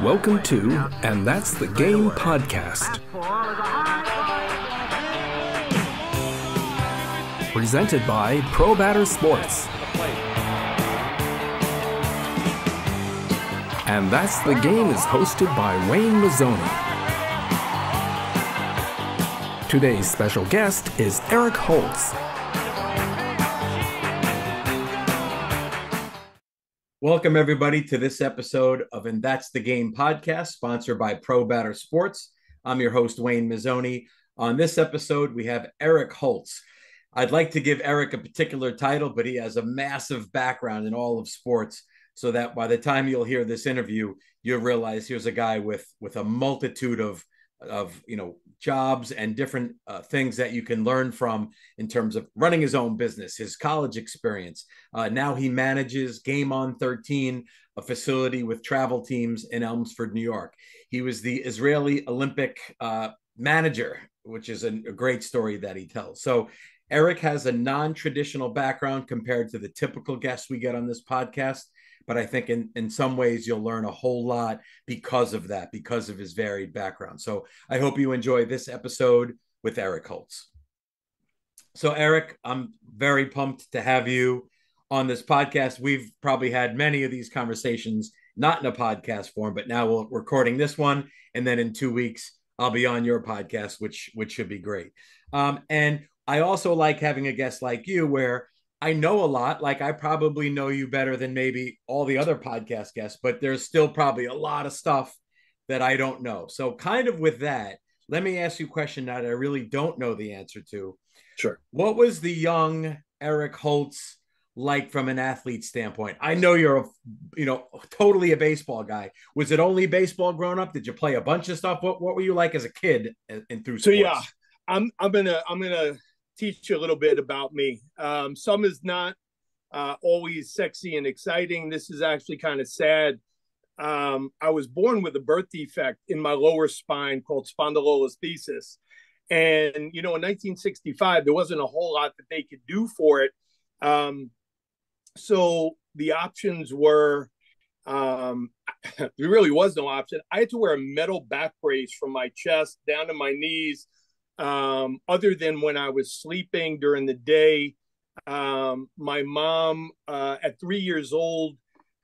Welcome to And That's the Game podcast, presented by Pro Batter Sports. And That's the Game is hosted by Wayne Mazzoni. Today's special guest is Eric Holtz. Welcome, everybody, to this episode of And That's the Game podcast, sponsored by Pro Batter Sports. I'm your host, Wayne Mazzoni. On this episode, we have Eric Holtz. I'd like to give Eric a particular title, but he has a massive background in all of sports, so that by the time you'll hear this interview, you'll realize here's a guy with a multitude of jobs and different things that you can learn from in terms of running his own business, his college experience. Now he manages Game On 13, a facility with travel teams in Elmsford, New York. He was the Israeli Olympic manager, which is a great story that he tells. So Eric has a non-traditional background compared to the typical guests we get on this podcast. But I think in some ways you'll learn a whole lot because of that, because of his varied background. So I hope you enjoy this episode with Eric Holtz. So Eric, I'm very pumped to have you on this podcast. We've probably had many of these conversations, not in a podcast form, but now we're recording this one. And then in 2 weeks, I'll be on your podcast, which should be great. And I also like having a guest like you where I know a lot, like I probably know you better than maybe all the other podcast guests, but there's still probably a lot of stuff that I don't know. So kind of with that, let me ask you a question now that I really don't know the answer to. Sure. What was the young Eric Holtz like from an athlete standpoint? I know you're totally a baseball guy. Was it only baseball growing up? Did you play a bunch of stuff? What were you like as a kid and through sports? So yeah, I'm gonna teach you a little bit about me. Some is not always sexy and exciting. This is actually kind of sad. I was born with a birth defect in my lower spine called spondylolisthesis. And, in 1965, there wasn't a whole lot that they could do for it. So the options were, there really was no option. I had to wear a metal back brace from my chest down to my knees, other than when I was sleeping during the day. My mom, at 3 years old,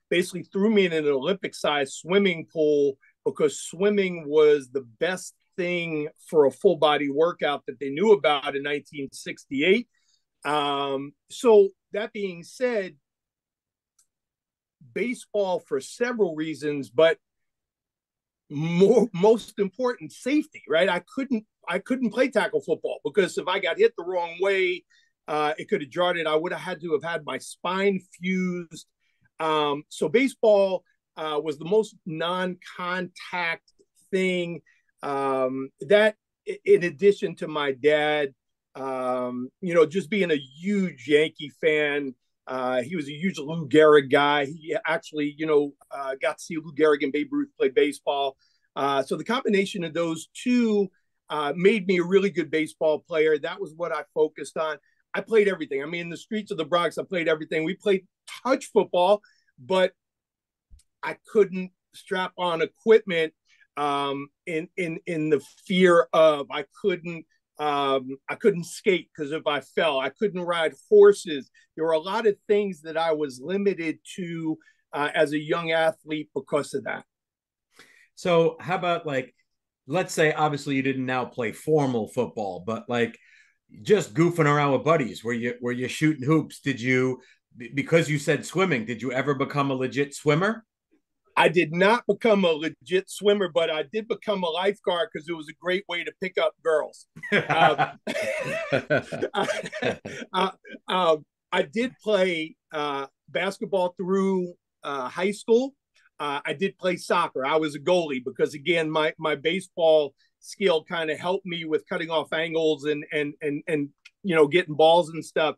basically threw me in an Olympic-sized swimming pool because swimming was the best thing for a full-body workout that they knew about in 1968. So that being said, baseball for several reasons, but most important, safety, right? I couldn't play tackle football because if I got hit the wrong way, it could have jarred it. I would have had to have had my spine fused. So baseball was the most non-contact thing. That, in addition to my dad, just being a huge Yankee fan. He was a huge Lou Gehrig guy. He actually, got to see Lou Gehrig and Babe Ruth play baseball. So the combination of those two made me a really good baseball player. That was what I focused on. I played everything. I mean, in the streets of the Bronx, I played everything. We played touch football, but I couldn't strap on equipment in the fear of I couldn't skate because if I fell, I couldn't ride horses. There were a lot of things that I was limited to as a young athlete because of that. So how about let's say, obviously you didn't now play formal football, but just goofing around with buddies, were you shooting hoops? Because you said swimming, did you ever become a legit swimmer? I did not become a legit swimmer, but I did become a lifeguard because it was a great way to pick up girls. I did play basketball through high school. I did play soccer. I was a goalie because, again, my baseball skill kind of helped me with cutting off angles and getting balls and stuff.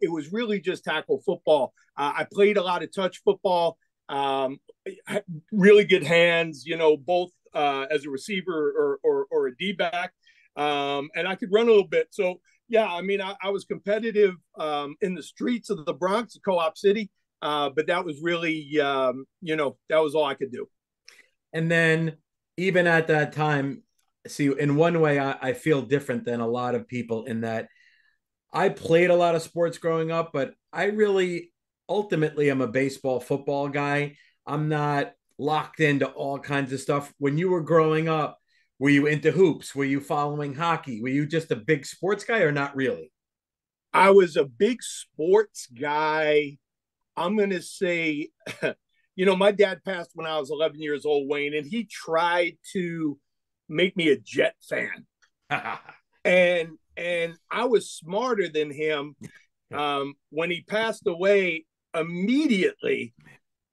It was really just tackle football. I played a lot of touch football. Really good hands, both as a receiver or a D-back, and I could run a little bit. So Yeah, I mean, I was competitive in the streets of the Bronx, Co-op City, but that was really, you know, that was all I could do. And then even at that time, see, in one way, I feel different than a lot of people in that I played a lot of sports growing up, but I really ultimately am a baseball, football guy. I'm not locked into all kinds of stuff. When you were growing up, were you into hoops? Were you following hockey? Were you just a big sports guy or not really? I was a big sports guy. I'm going to say, you know, my dad passed when I was 11 years old, Wayne, and he tried to make me a Jet fan. And I was smarter than him. When he passed away, immediately,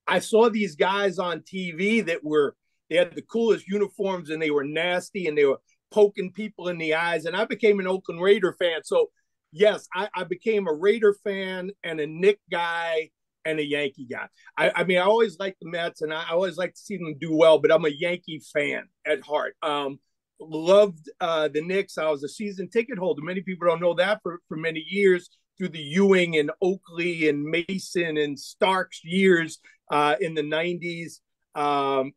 I saw these guys on TV that were, they had the coolest uniforms and they were nasty and they were poking people in the eyes. And I became an Oakland Raider fan. So yes, I became a Raider fan and a Knick guy and a Yankee guy. I mean, I always liked the Mets and I always like to see them do well, but I'm a Yankee fan at heart. Loved the Knicks. I was a season ticket holder. Many people don't know that for many years through the Ewing and Oakley and Mason and Stark's years in the 90s.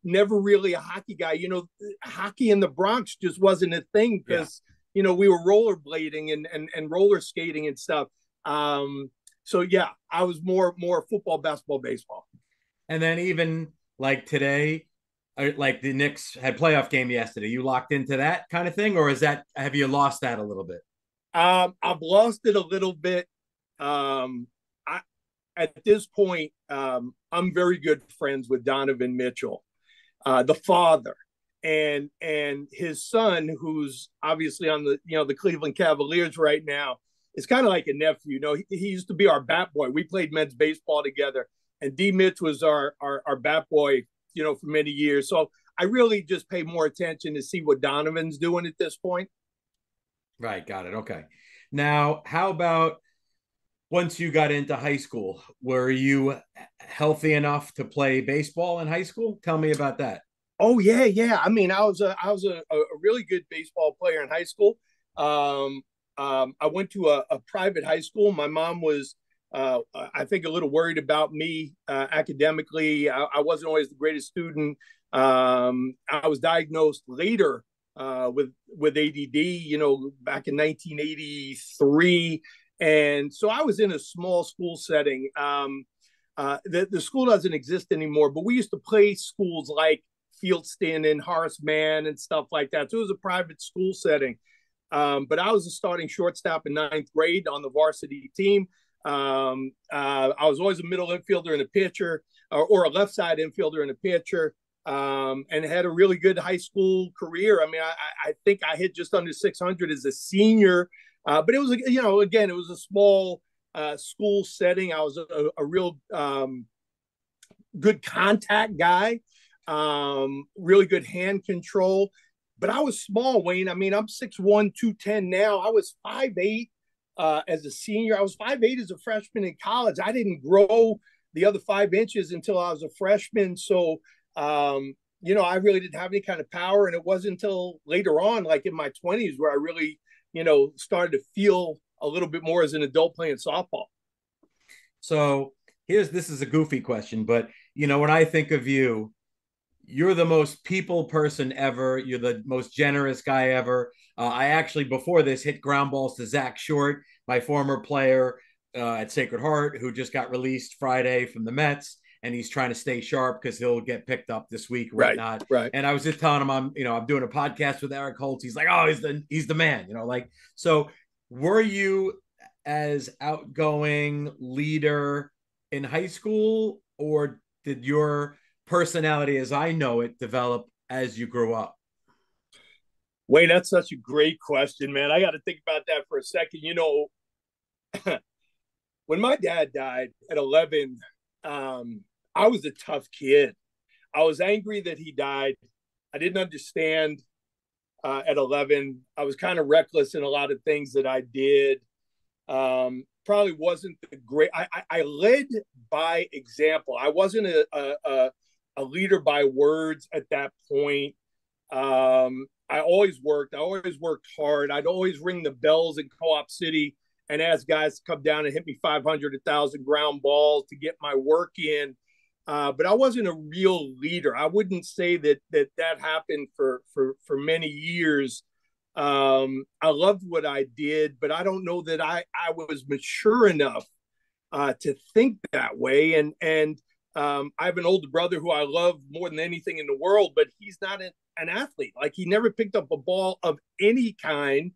Never really a hockey guy, you know, hockey in the Bronx just wasn't a thing because, you know, we were rollerblading and roller skating and stuff. So yeah, I was more football, basketball, baseball. And then even like today, like the Knicks had playoff game yesterday, you locked into that kind of thing, or is that, have you lost that a little bit? I've lost it a little bit. At this point, I'm very good friends with Donovan Mitchell, the father, and his son, who's obviously on the, you know, the Cleveland Cavaliers right now. It's kind of like a nephew. You know, he used to be our bat boy. We played men's baseball together, and D. Mitch was our bat boy, you know, for many years. So I really just pay more attention to see what Donovan's doing at this point. Right. Got it. Okay. Now, how about once you got into high school, were you healthy enough to play baseball in high school? Tell me about that. Oh yeah, yeah. I mean, I was a really good baseball player in high school. I went to a private high school. My mom was, I think, a little worried about me academically. I wasn't always the greatest student. I was diagnosed later with ADD. You know, back in 1983. And so I was in a small school setting. The school doesn't exist anymore, but we used to play schools like Fieldston and Horace Mann and stuff like that. So it was a private school setting. But I was a starting shortstop in ninth grade on the varsity team. I was always a middle infielder and a pitcher, or a left side infielder and a pitcher, and had a really good high school career. I mean, I think I hit just under 600 as a senior. But it was, you know, again, it was a small school setting. I was a real good contact guy, really good hand control. But I was small, Wayne. I mean, I'm 6'1", 210 now. I was 5'8", as a senior. I was 5'8" as a freshman in college. I didn't grow the other 5 inches until I was a freshman. So, you know, I really didn't have any kind of power. And it wasn't until later on, like in my 20s, where I really, you know, started to feel a little bit more as an adult playing softball. So this is a goofy question, but you know, when I think of you, you're the most people person ever. You're the most generous guy ever. I actually, before this, hit ground balls to Zach Short, my former player at Sacred Heart, who just got released Friday from the Mets. And he's trying to stay sharp because he'll get picked up this week, whatnot. Right. And I was just telling him, I'm doing a podcast with Eric Holtz. He's like, oh, he's the man, you know. Like, so were you as outgoing leader in high school, or did your personality, as I know it, develop as you grew up? Wait, that's such a great question, man. I got to think about that for a second. You know, when my dad died at 11, I was a tough kid. I was angry that he died. I didn't understand at 11. I was kind of reckless in a lot of things that I did. Probably wasn't the great. I led by example. I wasn't a leader by words at that point. I always worked hard. I'd always ring the bells in Co-op City and ask guys to come down and hit me 500, 1,000 ground balls to get my work in. But I wasn't a real leader. I wouldn't say that happened for many years. I loved what I did, but I don't know that I was mature enough to think that way. And I have an older brother who I love more than anything in the world, but he's not an athlete. Like, he never picked up a ball of any kind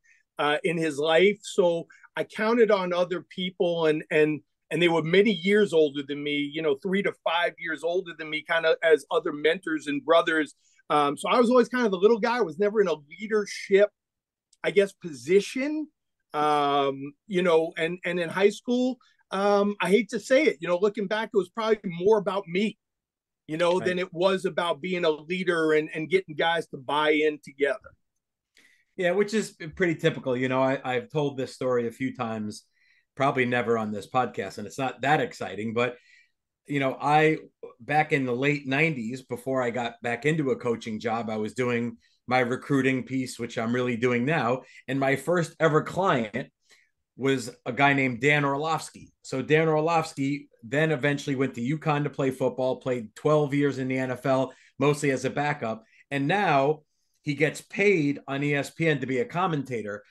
in his life. So I counted on other people, and they were many years older than me, 3 to 5 years older than me, kind of as other mentors and brothers. So I was always kind of the little guy. I was never in a leadership, I guess, position, and in high school, I hate to say it, looking back, it was probably more about me, right, than it was about being a leader and getting guys to buy in together. Yeah, which is pretty typical. I've told this story a few times, probably never on this podcast, and it's not that exciting, but I, back in the late 90s, before I got back into a coaching job, I was doing my recruiting piece, which I'm really doing now. And my first ever client was a guy named Dan Orlovsky. So Dan Orlovsky then eventually went to UConn to play football, played 12 years in the NFL, mostly as a backup. And now he gets paid on ESPN to be a commentator.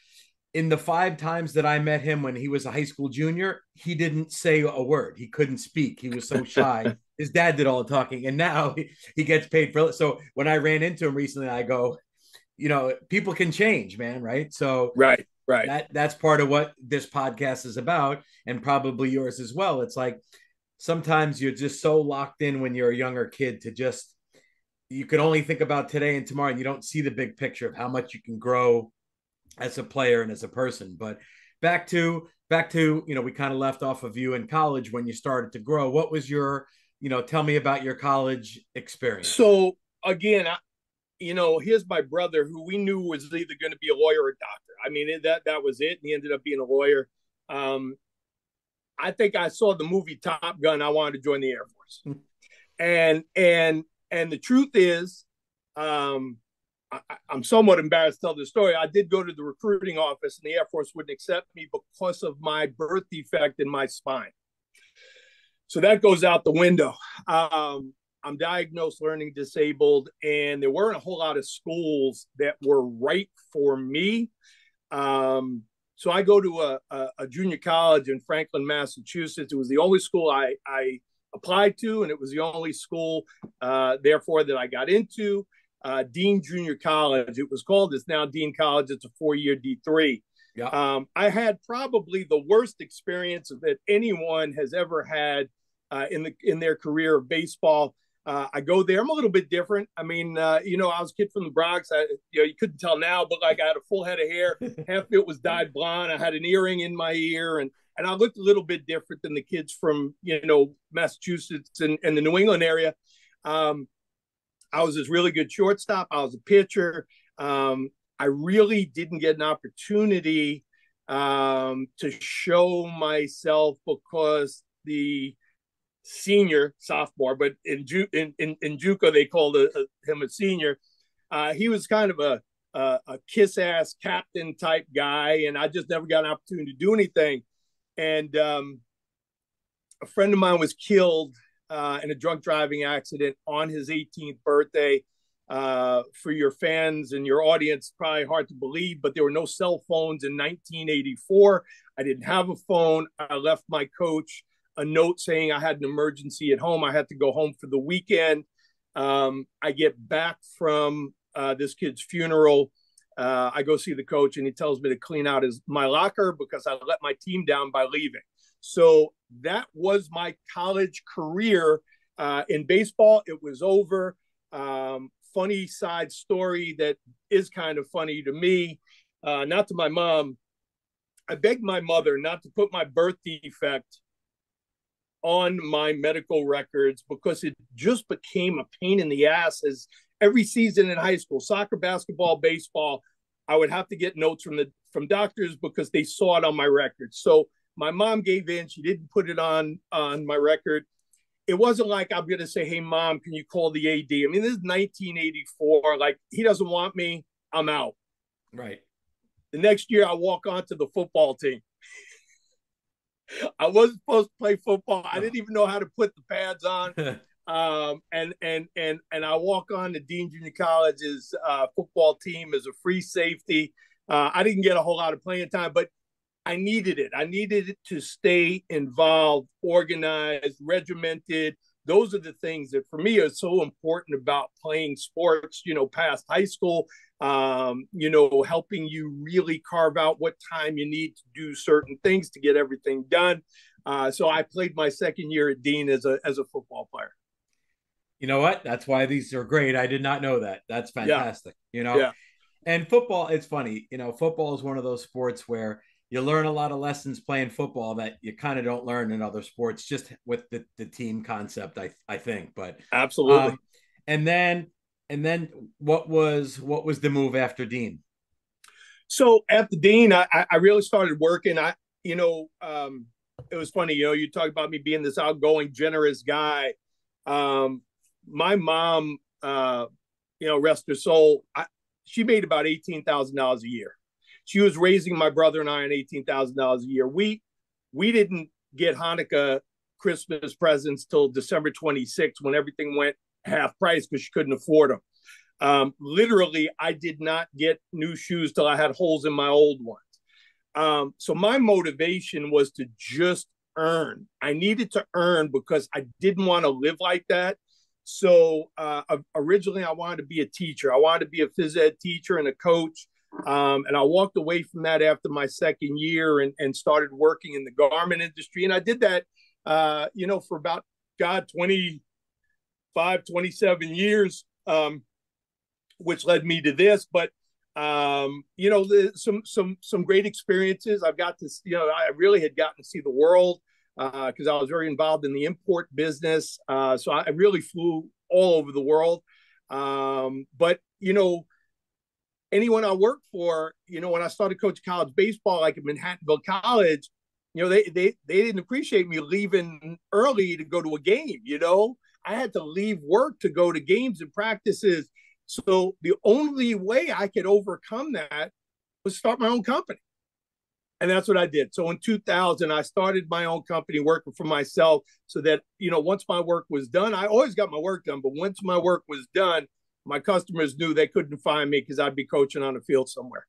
In the 5 times that I met him when he was a high school junior, he didn't say a word. He couldn't speak. He was so shy. His dad did all the talking, and now he gets paid for it. So when I ran into him recently, I go, people can change, man, right? So right. That's part of what this podcast is about, and probably yours as well. It's like sometimes you're just so locked in when you're a younger kid to just, you can only think about today and tomorrow, and you don't see the big picture of how much you can grow as a player and as a person. But back to, we kind of left off of you in college when you started to grow. What was your, tell me about your college experience. So again, here's my brother who we knew was either going to be a lawyer or a doctor. I mean, that was it. And he ended up being a lawyer. I think I saw the movie Top Gun. I wanted to join the Air Force. And the truth is, I'm somewhat embarrassed to tell this story. I did go to the recruiting office, and the Air Force wouldn't accept me because of my birth defect in my spine. So that goes out the window. I'm diagnosed learning disabled, and there weren't a whole lot of schools that were right for me. So I go to a junior college in Franklin, Massachusetts. It was the only school I applied to, and it was the only school, therefore, that I got into. Dean Junior College, it was called. It's now Dean College. It's a 4-year D3. Yeah. I had probably the worst experience that anyone has ever had in their career of baseball. I go there. I'm a little bit different. I mean, I was a kid from the Bronx. You couldn't tell now, but like I had a full head of hair. Half of it was dyed blonde. I had an earring in my ear, and I looked a little bit different than the kids from Massachusetts and the New England area. I was this really good shortstop. I was a pitcher. I really didn't get an opportunity to show myself because the sophomore, but in JUCO they called him a senior. He was kind of a kiss-ass captain type guy, and I just never got an opportunity to do anything. And a friend of mine was killed in a drunk driving accident on his 18th birthday. For your fans and your audience, probably hard to believe, but there were no cell phones in 1984. I didn't have a phone. I left my coach a note saying I had an emergency at home. I had to go home for the weekend. I get back from this kid's funeral. I go see the coach, and he tells me to clean out my locker because I let my team down by leaving. So that was my college career in baseball. It was over. Funny side story that is kind of funny to me, not to my mom. I begged my mother not to put my birth defect on my medical records because it just became a pain in the ass. As every season in high school, soccer, basketball, baseball, I would have to get notes from doctors because they saw it on my records. So my mom gave in. She didn't put it on my record. it wasn't like I'm going to say, hey, mom, can you call the AD? I mean, this is 1984. Like, he doesn't want me. I'm out. Right. The next year, I walk onto the football team. I wasn't supposed to play football. I didn't even know how to put the pads on. And I walk on to Dean Junior College's football team as a free safety. I didn't get a whole lot of playing time, but I needed it. I needed it to stay involved, organized, regimented. Those are the things that for me are so important about playing sports, you know, past high school, you know, helping you really carve out what time you need to do certain things to get everything done. So I played my second year at Dean as a football player. You know what? That's why these are great. I did not know that. That's fantastic. Yeah. You know, yeah. And football, it's funny, you know, football is one of those sports where you learn a lot of lessons playing football that you kind of don't learn in other sports, just with the team concept, I think. But absolutely. And then what was the move after Dean? So after Dean, I really started working. It was funny, you know, you talk about me being this outgoing, generous guy. My mom, you know, rest her soul, she made about $18,000 a year. She was raising my brother and I on $18,000 a year. We didn't get Hanukkah Christmas presents till December 26th when everything went half price because she couldn't afford them. Literally, I did not get new shoes till I had holes in my old ones. So my motivation was to just earn. I needed to earn because I didn't want to live like that. So originally, I wanted to be a teacher. I wanted to be a phys ed teacher and a coach. And I walked away from that after my second year and started working in the garment industry. And I did that, you know, for about, 27 years, which led me to this. But, you know, some great experiences. I've got this, you know, I really had gotten to see the world because I was very involved in the import business. So I really flew all over the world. But, you know, anyone I worked for, you know, when I started coaching college baseball, like at Manhattanville College, you know, they didn't appreciate me leaving early to go to a game. You know, I had to leave work to go to games and practices. So the only way I could overcome that was start my own company. And that's what I did. So in 2000, I started my own company working for myself so that, you know, once my work was done, I always got my work done. But once my work was done, my customers knew they couldn't find me because I'd be coaching on the field somewhere.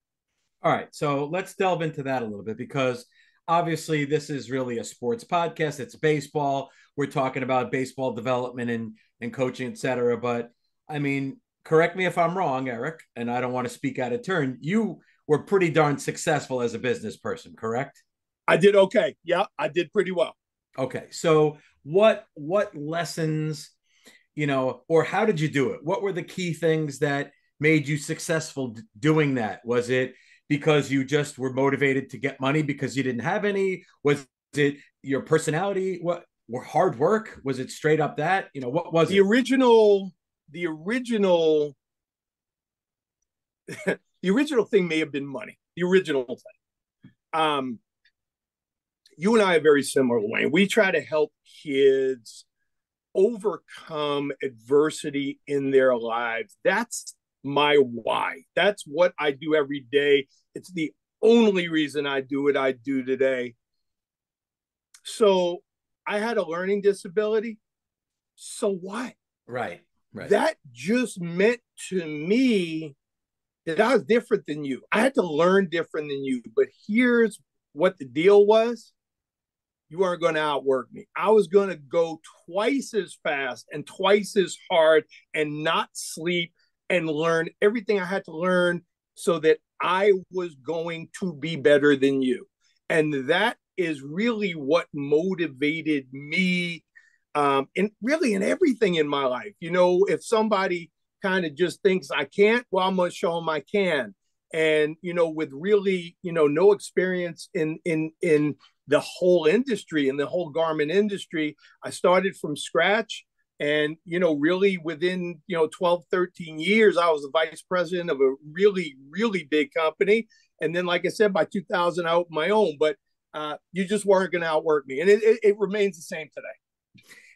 All right. So let's delve into that a little bit, because obviously this is really a sports podcast. It's baseball. We're talking about baseball development and coaching, et cetera. But I mean, correct me if I'm wrong, Eric, and I don't want to speak out of turn. You were pretty darn successful as a business person, correct? I did. Okay. Yeah, I did pretty well. Okay. So what lessons, you know, or how did you do it? What were the key things that made you successful doing that? Was it because you just were motivated to get money because you didn't have any? Was it your personality? What were hard work? Was it straight up that, you know, what was the original, the original thing may have been money. The original thing. You and I are very similar, Wayne. We try to help kids overcome adversity in their lives. That's my why. That's what I do every day. It's the only reason I do what I do today. So I had a learning disability. So what? Right. Right. That just meant to me that I was different than you. I had to learn different than you. But here's what the deal was. You weren't going to outwork me. I was going to go twice as fast and twice as hard and not sleep and learn everything I had to learn so that I was going to be better than you. And that is really what motivated me and really in everything in my life. You know, if somebody kind of just thinks I can't, well, I'm going to show them I can. And, you know, with really, you know, no experience in the whole industry and the whole garment industry, I started from scratch. And, you know, really within, you know, 12, 13 years, I was the vice president of a really, really big company. And then, like I said, by 2000, I opened my own, but you just weren't going to outwork me. And it remains the same today.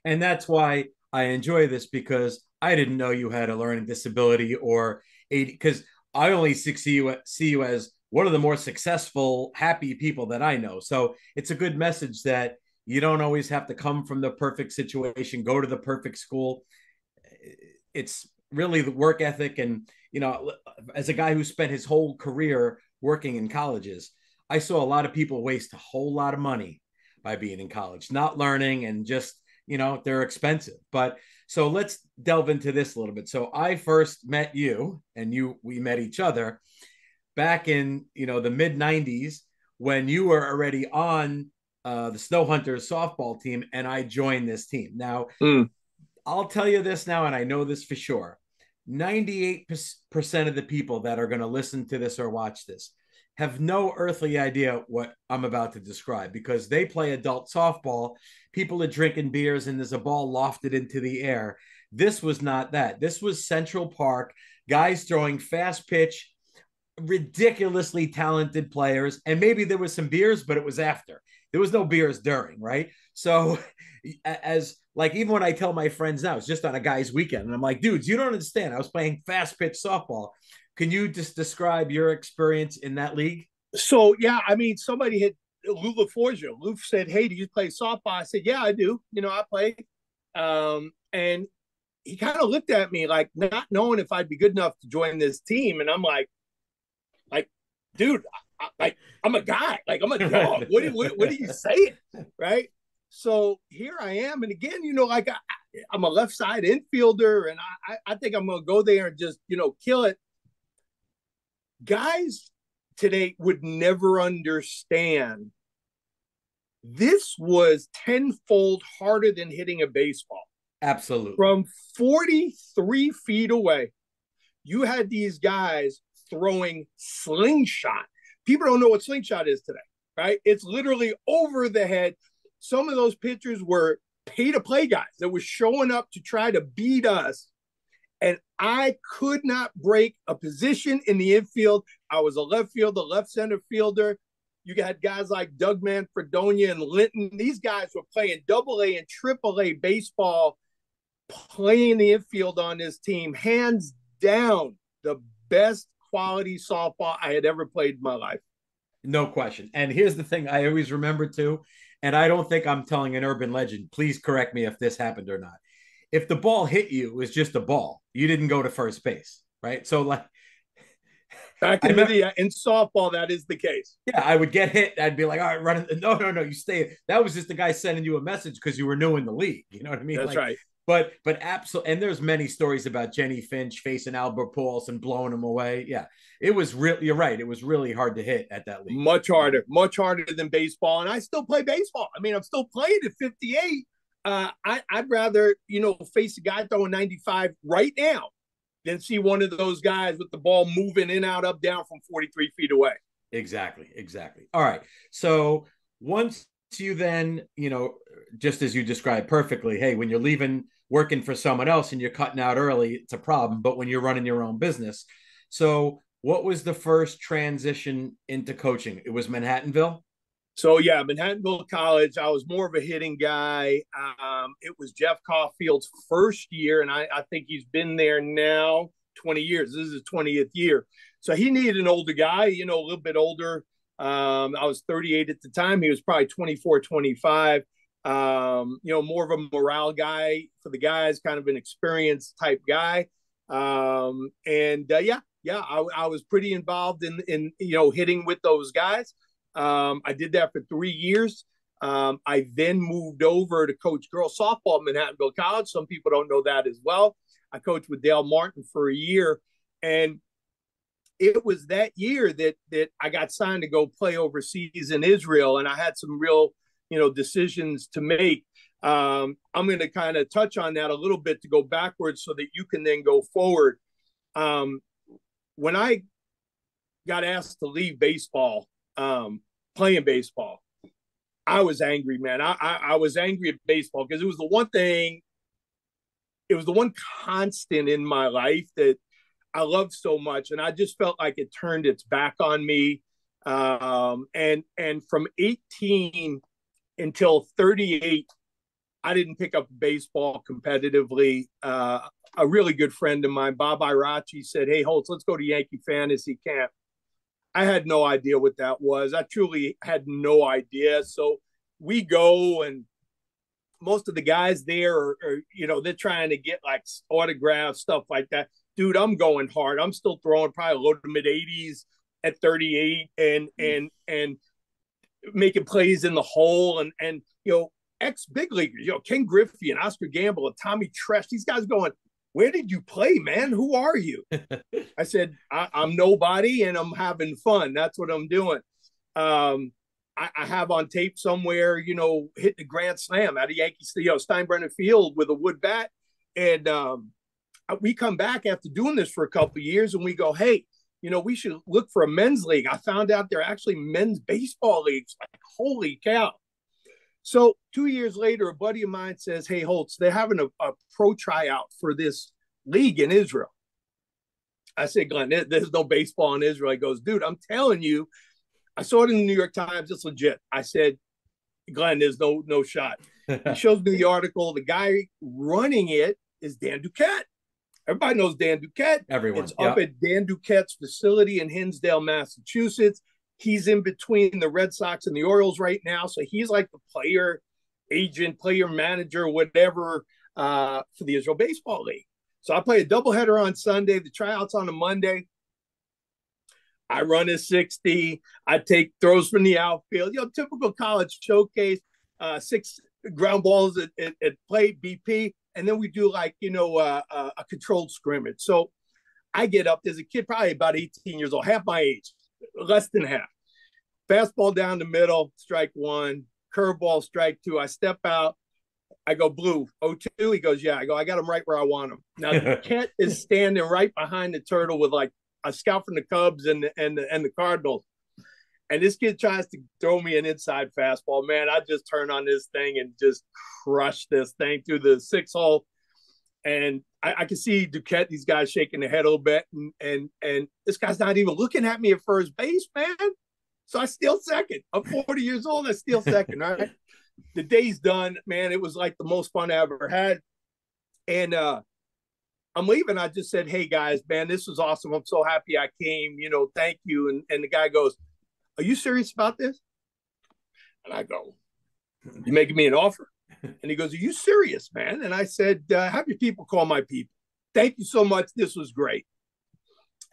And that's why I enjoy this, because I didn't know you had a learning disability or a, because I only see you as one of the more successful, happy people that I know. So it's a good message that you don't always have to come from the perfect situation, go to the perfect school. It's really the work ethic. And, you know, as a guy who spent his whole career working in colleges, I saw a lot of people waste a whole lot of money by being in college, not learning, and just, you know, they're expensive. But so let's delve into this a little bit. So I first met you, and we met each other back in, you know, the mid 90s, when you were already on the Snow Hunters softball team, and I joined this team. Now, I'll tell you this now, and I know this for sure, 98% of the people that are going to listen to this or watch this have no earthly idea what I'm about to describe, because they play adult softball. People are drinking beers and there's a ball lofted into the air. This was not that. This was Central Park, guys throwing fast pitch, ridiculously talented players. And maybe there was some beers, but it was after. There was no beers during, right? So as like, even when I tell my friends now, it's just on a guy's weekend. And I'm like, dudes, you don't understand. I was playing fast pitch softball. Can you just describe your experience in that league? So, yeah, I mean, somebody hit Lou LaForgia. Lou said, hey, do you play softball? I said, yeah, I do. You know, I play. And he kind of looked at me like not knowing if I'd be good enough to join this team. And I'm like, dude, I'm a guy, like I'm a dog. What are you saying? Right. So here I am. And again, you know, like I'm a left side infielder, and I think I'm going to go there and just, you know, kill it. Guys today would never understand. This was tenfold harder than hitting a baseball. Absolutely. From 43 feet away, you had these guys throwing slingshot. People don't know what slingshot is today, right? It's literally over the head. Some of those pitchers were pay-to-play guys that were showing up to try to beat us. And I could not break a position in the infield. I was a left fielder, left center fielder. You got guys like Doug Manfredonia and Linton. These guys were playing AA and AAA baseball, playing the infield on this team. Hands down, the best quality softball I had ever played in my life. No question. And here's the thing I always remember too, and I don't think I'm telling an urban legend. Please correct me if this happened or not. If the ball hit you, it was just a ball. You didn't go to first base, right? So like back in India, in softball, that is the case. Yeah, I would get hit. I'd be like, all right, run it. No, you stay. That was just the guy sending you a message because you were new in the league. You know what I mean? That's like, right. But absolutely, and there's many stories about Jenny Finch facing Albert Pujols and blowing him away. Yeah, it was really, you're right. It was really hard to hit at that league. Much harder than baseball. And I still play baseball. I mean, I'm still playing at 58. I'd rather, you know, face a guy throwing 95 right now than see one of those guys with the ball moving in, out, up, down from 43 feet away. Exactly. All right. So once you then, you know, just as you described perfectly, hey, when you're leaving working for someone else and you're cutting out early, it's a problem. But when you're running your own business. So what was the first transition into coaching? It was Manhattanville. So, yeah, Manhattanville College. I was more of a hitting guy. It was Jeff Caulfield's first year. And I think he's been there now 20 years. This is his 20th year. So he needed an older guy, you know, a little bit older. I was 38 at the time. He was probably 24, 25. You know, more of a morale guy for the guys, kind of an experienced type guy. I was pretty involved in, you know, hitting with those guys. I did that for 3 years. I then moved over to coach girls softball at Manhattanville College. Some people don't know that as well. I coached with Dale Martin for a year, and it was that year that I got signed to go play overseas in Israel. And I had some real, you know, decisions to make. I'm going to kind of touch on that a little bit to go backwards so that you can then go forward. When I got asked to leave baseball, playing baseball, I was angry, man. I was angry at baseball because it was the one thing, it was the one constant in my life that I loved so much. And I just felt like it turned its back on me. And from 18 until 38, I didn't pick up baseball competitively. A really good friend of mine, Bob Irachi, said, "Hey, Holtz, let's go to Yankee Fantasy Camp." I had no idea what that was. I truly had no idea. So we go, and most of the guys there are you know, they're trying to get like autographs, stuff like that. Dude, I'm going hard. I'm still throwing probably low to mid 80s at 38 and making plays in the hole and you know, ex-big leaguers, you know, Ken Griffey and Oscar Gamble and Tommy Tresh, these guys going, "Where did you play, man? Who are you?" I said, I'm nobody and I'm having fun. That's what I'm doing. I have on tape somewhere, you know, hitting a grand slam out of Yankees, you know, Steinbrenner Field with a wood bat. And we come back after doing this for a couple of years and we go, "Hey, you know, we should look for a men's league." I found out there are actually men's baseball leagues. Like, holy cow. So 2 years later, a buddy of mine says, "Hey, Holtz, they're having a pro tryout for this league in Israel." I said, "Glenn, there's no baseball in Israel." He goes, "Dude, I'm telling you, I saw it in the New York Times. It's legit." I said, "Glenn, there's no shot." He shows me the article. The guy running it is Dan Duquette. Everybody knows Dan Duquette. Everyone. It's up at Dan Duquette's facility in Hinsdale, Massachusetts. He's in between the Red Sox and the Orioles right now. So he's like the player agent, player manager, whatever, for the Israel Baseball League. So I play a doubleheader on Sunday, the tryouts on a Monday. I run a 60. I take throws from the outfield. You know, typical college showcase, 6 ground balls at plate, BP. And then we do like, you know, a controlled scrimmage. So I get up. There's a kid probably about 18 years old, half my age. Less than half. Fastball down the middle, strike one. Curveball, strike two. I step out. I go, "Blue, 0-2. He goes, "Yeah." I go, "I got him right where I want him." Now, Kent is standing right behind the turtle with like a scout from the Cubs and the Cardinals. And this kid tries to throw me an inside fastball. Man, I just turn on this thing and just crush this thing through the 6-hole. And I can see Duquette, these guys shaking their head a little bit. And this guy's not even looking at me at first base, man. So I steal second. I'm 40 years old. I steal second. All right. The day's done, man. It was like the most fun I ever had. And I'm leaving. I just said, "Hey, guys, man, this was awesome. I'm so happy I came. You know, thank you." And the guy goes, "Are you serious about this?" And I go, "You're making me an offer?" And he goes, "Are you serious, man?" And I said, "Have your people call my people. Thank you so much. This was great."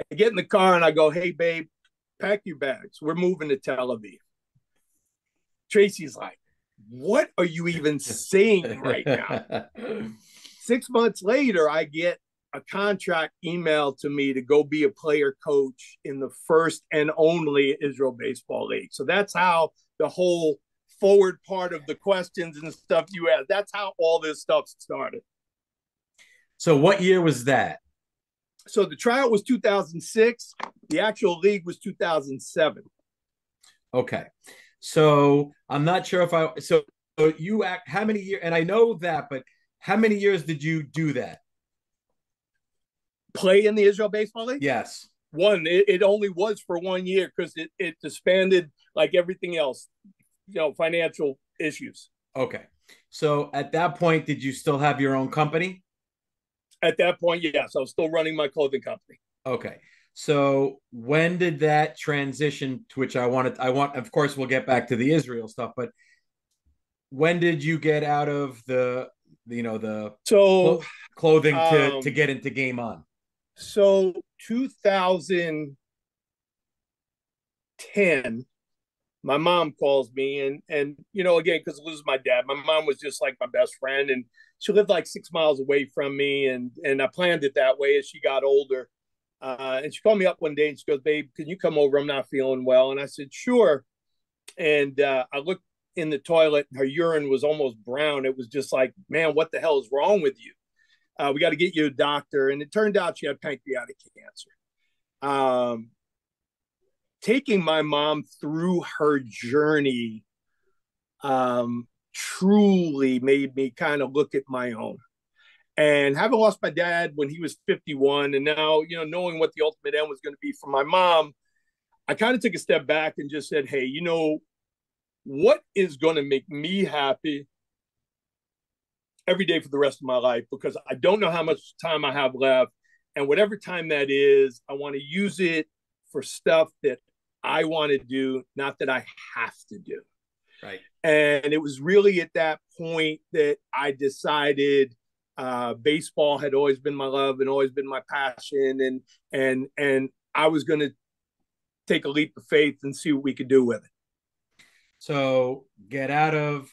I get in the car and I go, "Hey, babe, pack your bags. We're moving to Tel Aviv." Tracy's like, "What are you even saying right now?" 6 months later, I get a contract email to me to go be a player coach in the first and only Israel Baseball League. So that's how the whole forward part of the questions and stuff you asked. That's how all this stuff started. So what year was that? So the tryout was 2006. The actual league was 2007. Okay. So I'm not sure if I, so you act, how many years, and I know that, but how many years did you do that? Play in the Israel Baseball League? Yes. One, it only was for 1 year because it disbanded like everything else. You know, financial issues. Okay. So at that point, did you still have your own company? At that point, yes. I was still running my clothing company. Okay. So when did that transition to which of course, we'll get back to the Israel stuff, but when did you get out of the clothing to get into Game On? So 2010, my mom calls me and you know, again, because I lose my dad, my mom was just like my best friend and she lived like 6 miles away from me. And I planned it that way as she got older. And she called me up one day and she goes, "Babe, can you come over? I'm not feeling well." And I said, "Sure." And I looked in the toilet and her urine was almost brown. It was just like, "Man, what the hell is wrong with you? We got to get you a doctor." And it turned out she had pancreatic cancer. Taking my mom through her journey truly made me kind of look at my own. And having lost my dad when he was 51, and now, you know, knowing what the ultimate end was going to be for my mom, I kind of took a step back and just said, "Hey, you know, what is going to make me happy? every day for the rest of my life, because I don't know how much time I have left. And whatever time that is, I want to use it for stuff that I want to do, not that I have to do. Right. And it was really at that point that I decided baseball had always been my love and always been my passion. And I was going to take a leap of faith and see what we could do with it. So get out of,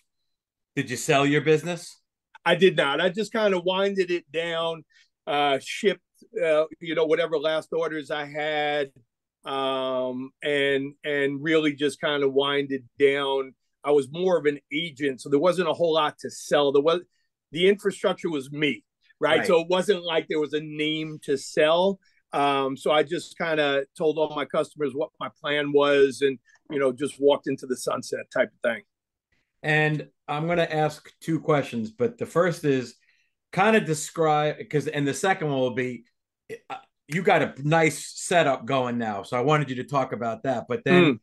did you sell your business? I did not. I just kind of winded it down, shipped, whatever last orders I had, and really just kind of winded down. I was more of an agent, so there wasn't a whole lot to sell. The infrastructure was me, right? So it wasn't like there was a name to sell. So I just kind of told all my customers what my plan was and, just walked into the sunset type of thing. And I'm going to ask two questions, but the first is kind of describe, and the second one will be, you got a nice setup going now. So I wanted you to talk about that, but then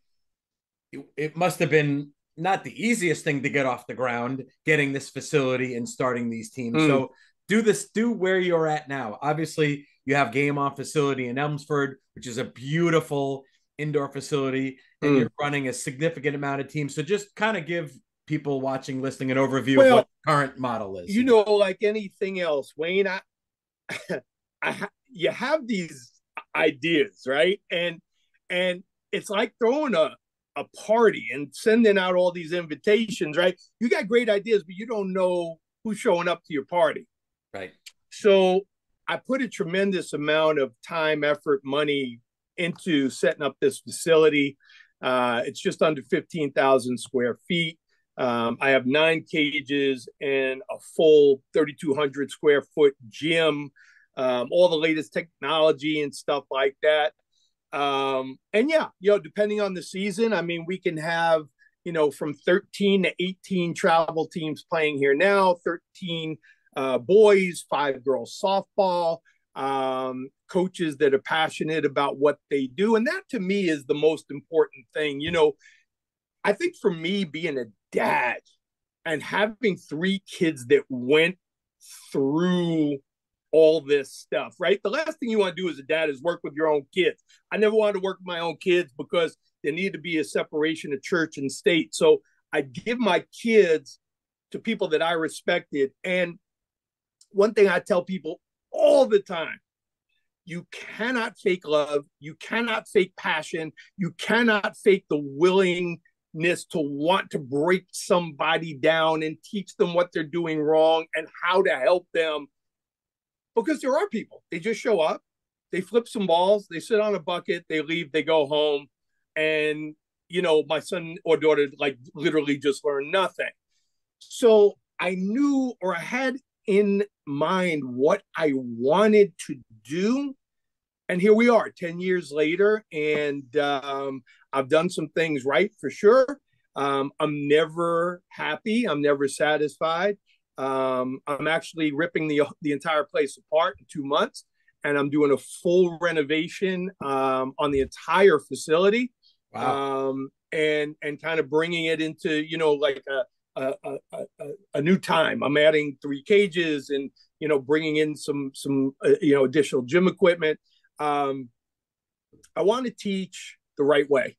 it must've been not the easiest thing to get off the ground, getting this facility and starting these teams. So do where you're at now. Obviously you have Game On facility in Elmsford, which is a beautiful indoor facility, and you're running a significant amount of teams. So just kind of give people watching, listening, an overview of what the current model is. Like anything else, Wayne, you have these ideas, right? And it's like throwing a party and sending out all these invitations, right? You got great ideas, but you don't know who's showing up to your party. Right. So I put a tremendous amount of time, effort, money into setting up this facility. It's just under 15,000 square feet. I have 9 cages and a full 3,200 square foot gym, all the latest technology and stuff like that. Depending on the season, I mean, we can have, from 13 to 18 travel teams playing here now, 13 boys, 5 girls softball, coaches that are passionate about what they do. And that to me is the most important thing. I think for me, being a dad and having 3 kids that went through all this stuff, right? The last thing you want to do as a dad is work with your own kids. I never wanted to work with my own kids because there needed to be a separation of church and state. So I give my kids to people that I respected. And one thing I tell people all the time, you cannot fake love. You cannot fake passion. You cannot fake the willingness to want to break somebody down and teach them what they're doing wrong and how to help them. Because there are people, they just show up, they flip some balls, they sit on a bucket, they leave, they go home. And, my son or daughter, literally just learned nothing. So I knew, or I had in mind, what I wanted to do. And here we are 10 years later. And I've done some things right, for sure. I'm never happy. I'm never satisfied. I'm actually ripping the entire place apart in 2 months, and I'm doing a full renovation on the entire facility. Wow. And kind of bringing it into, a new time. I'm adding 3 cages and, bringing in some additional gym equipment. I want to teach the right way.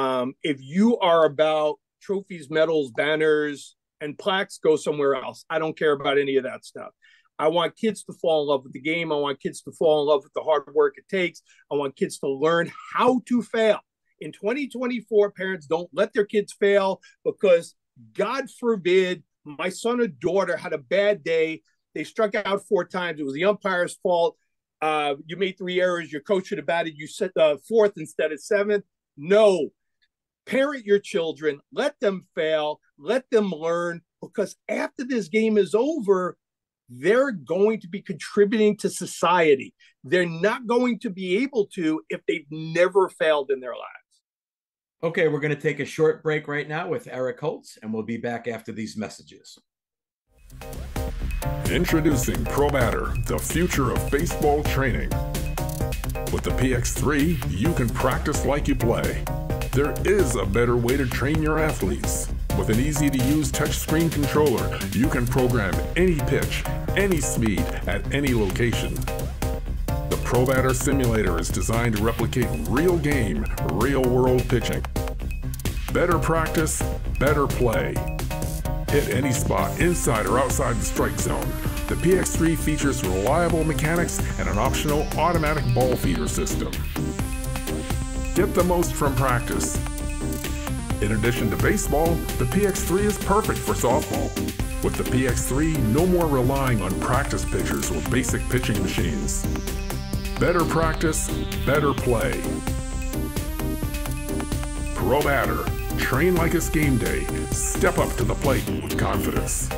If you are about trophies, medals, banners, and plaques, go somewhere else. I don't care about any of that stuff. I want kids to fall in love with the game. I want kids to fall in love with the hard work it takes. I want kids to learn how to fail. In 2024, parents don't let their kids fail because, God forbid, my son or daughter had a bad day. They struck out 4 times. It was the umpire's fault. You made 3 errors. Your coach should have batted you 4th instead of 7th. No. Parent your children, let them fail, let them learn, because after this game is over, they're going to be contributing to society. They're not going to be able to if they've never failed in their lives. Okay, we're going to take a short break right now with Eric Holtz, and we'll be back after these messages. Introducing Pro Batter, the future of baseball training. With the PX3, you can practice like you play. There is a better way to train your athletes. with an easy-to-use touchscreen controller, you can program any pitch, any speed, at any location. The Pro Batter Simulator is designed to replicate real game, real-world pitching. Better practice, better play. Hit any spot inside or outside the strike zone. The PX3 features reliable mechanics and an optional automatic ball feeder system. Get the most from practice. In addition to baseball, the PX3 is perfect for softball. With the PX3, no more relying on practice pitchers or basic pitching machines. Better practice, better play. Pro Batter. Train like it's game day. Step up to the plate with confidence.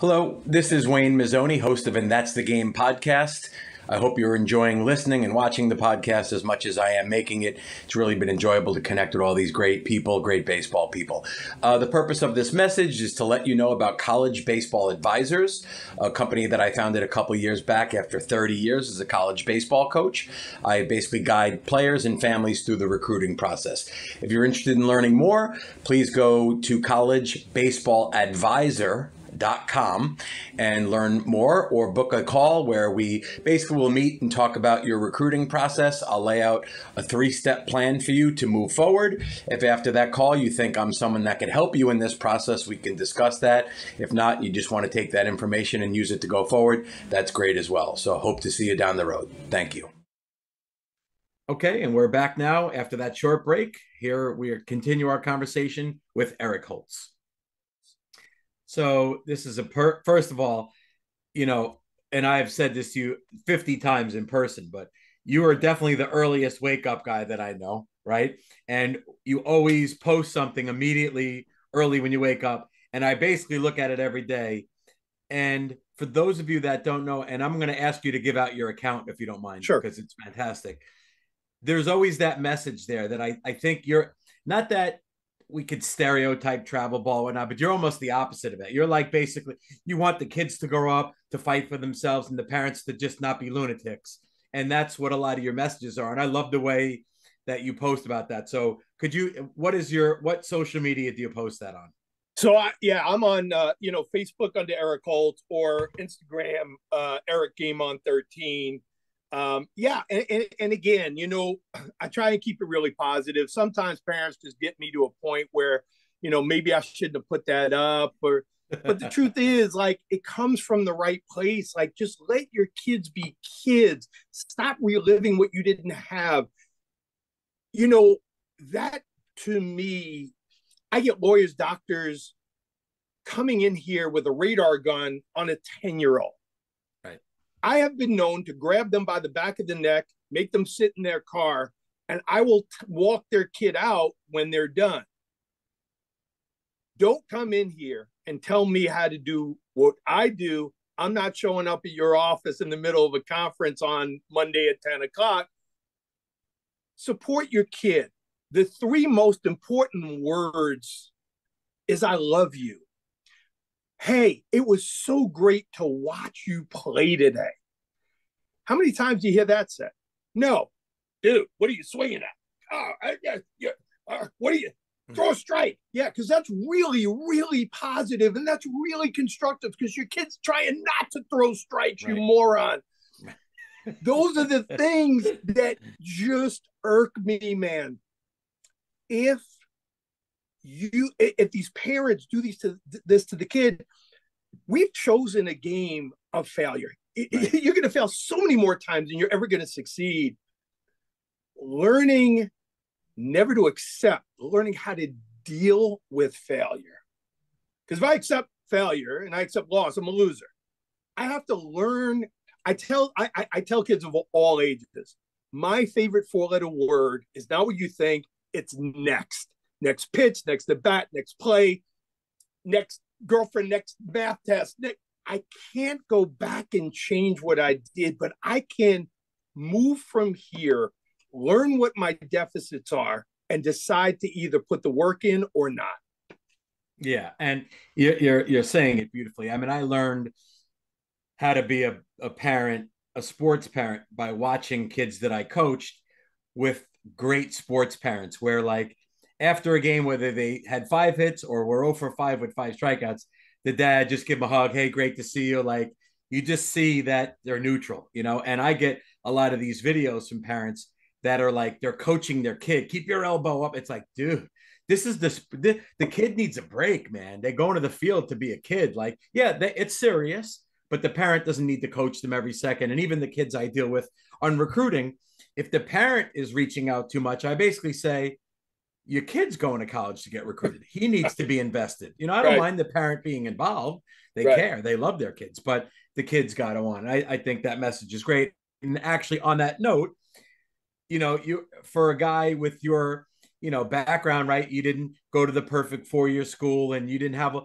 Hello, this is Wayne Mazzoni, host of And That's the Game podcast. I hope you're enjoying listening and watching the podcast as much as I am making it. It's really been enjoyable to connect with all these great people, great baseball people. The purpose of this message is to let you know about College Baseball Advisors, a company that I founded a couple years back after 30 years as a college baseball coach. I basically guide players and families through the recruiting process. If you're interested in learning more, please go to collegebaseballadvisor.com and learn more, or book a call where we basically will meet and talk about your recruiting process. I'll lay out a three-step plan for you to move forward. If after that call you think I'm someone that can help you in this process, we can discuss that. If not, you just want to take that information and use it to go forward, that's great as well. So hope to see you down the road. Thank you. Okay, and we're back now after that short break. Here we continue our conversation with Eric Holtz. So this is first of all, you know, and I have said this to you 50 times in person, but you are definitely the earliest wake up guy that I know, right? And you always post something immediately early when you wake up. And I basically look at it every day. And for those of you that don't know, and I'm going to ask you to give out your account if you don't mind, sure, because it's fantastic. There's always that message there that I think you're not that we could stereotype travel ball and whatnot, but you're almost the opposite of that. You're like, basically, you want the kids to grow up, to fight for themselves, and the parents to just not be lunatics. And that's what a lot of your messages are. And I love the way that you post about that. So could you, what social media do you post that on? So I'm on, you know, Facebook under Eric Holtz, or Instagram, Eric Game On 13. And again, you know, I try and keep it really positive. Sometimes parents just get me to a point where, you know, maybe I shouldn't have put that up, or, but the truth is, like, it comes from the right place. Like, just let your kids be kids. Stop reliving what you didn't have. You know, that to me, I get lawyers, doctors coming in here with a radar gun on a 10-year-old. I have been known to grab them by the back of the neck, make them sit in their car, and I will walk their kid out when they're done. Don't come in here and tell me how to do what I do. I'm not showing up at your office in the middle of a conference on Monday at 10 o'clock. Support your kid. The three most important words is I love you. Hey, it was so great to watch you play today. How many times do you hear that said? No. Dude, what are you swinging at? Oh, what are you? Throw a strike. Yeah, because that's really, really positive, and that's really constructive, because your kid's trying not to throw strikes, right? You moron. Those are the things that just irk me, man. If these parents do this to the kid, we've chosen a game of failure. Right. You're going to fail so many more times than you're ever going to succeed. Learning never to accept, learning how to deal with failure. Because if I accept failure and I accept loss, I'm a loser. I have to learn. I tell kids of all ages, my favorite four-letter word is not what you think, it's next. Next pitch, next at bat, next play, next girlfriend, next math test. I can't go back and change what I did, but I can move from here, learn what my deficits are, and decide to either put the work in or not. Yeah, and you're saying it beautifully. I mean, I learned how to be a parent, a sports parent, by watching kids that I coached with great sports parents, where, like, after a game, whether they had five hits or were 0 for 5 with five strikeouts, the dad just give them a hug. Hey, great to see you. Like, you just see that they're neutral, you know? And I get a lot of these videos from parents that are like, they're coaching their kid, keep your elbow up. It's like, dude, this is the kid needs a break, man. They go into the field to be a kid. Like, yeah, it's serious, but the parent doesn't need to coach them every second. And even the kids I deal with on recruiting, if the parent is reaching out too much, I basically say, your kid's going to college to get recruited. He needs to be invested. You know, I don't mind the parent being involved. They care. They love their kids, but the kids got to want. I think that message is great. And actually, on that note, you know, you, for a guy with your, you know, background, right, you didn't go to the perfect four-year school and you didn't have a,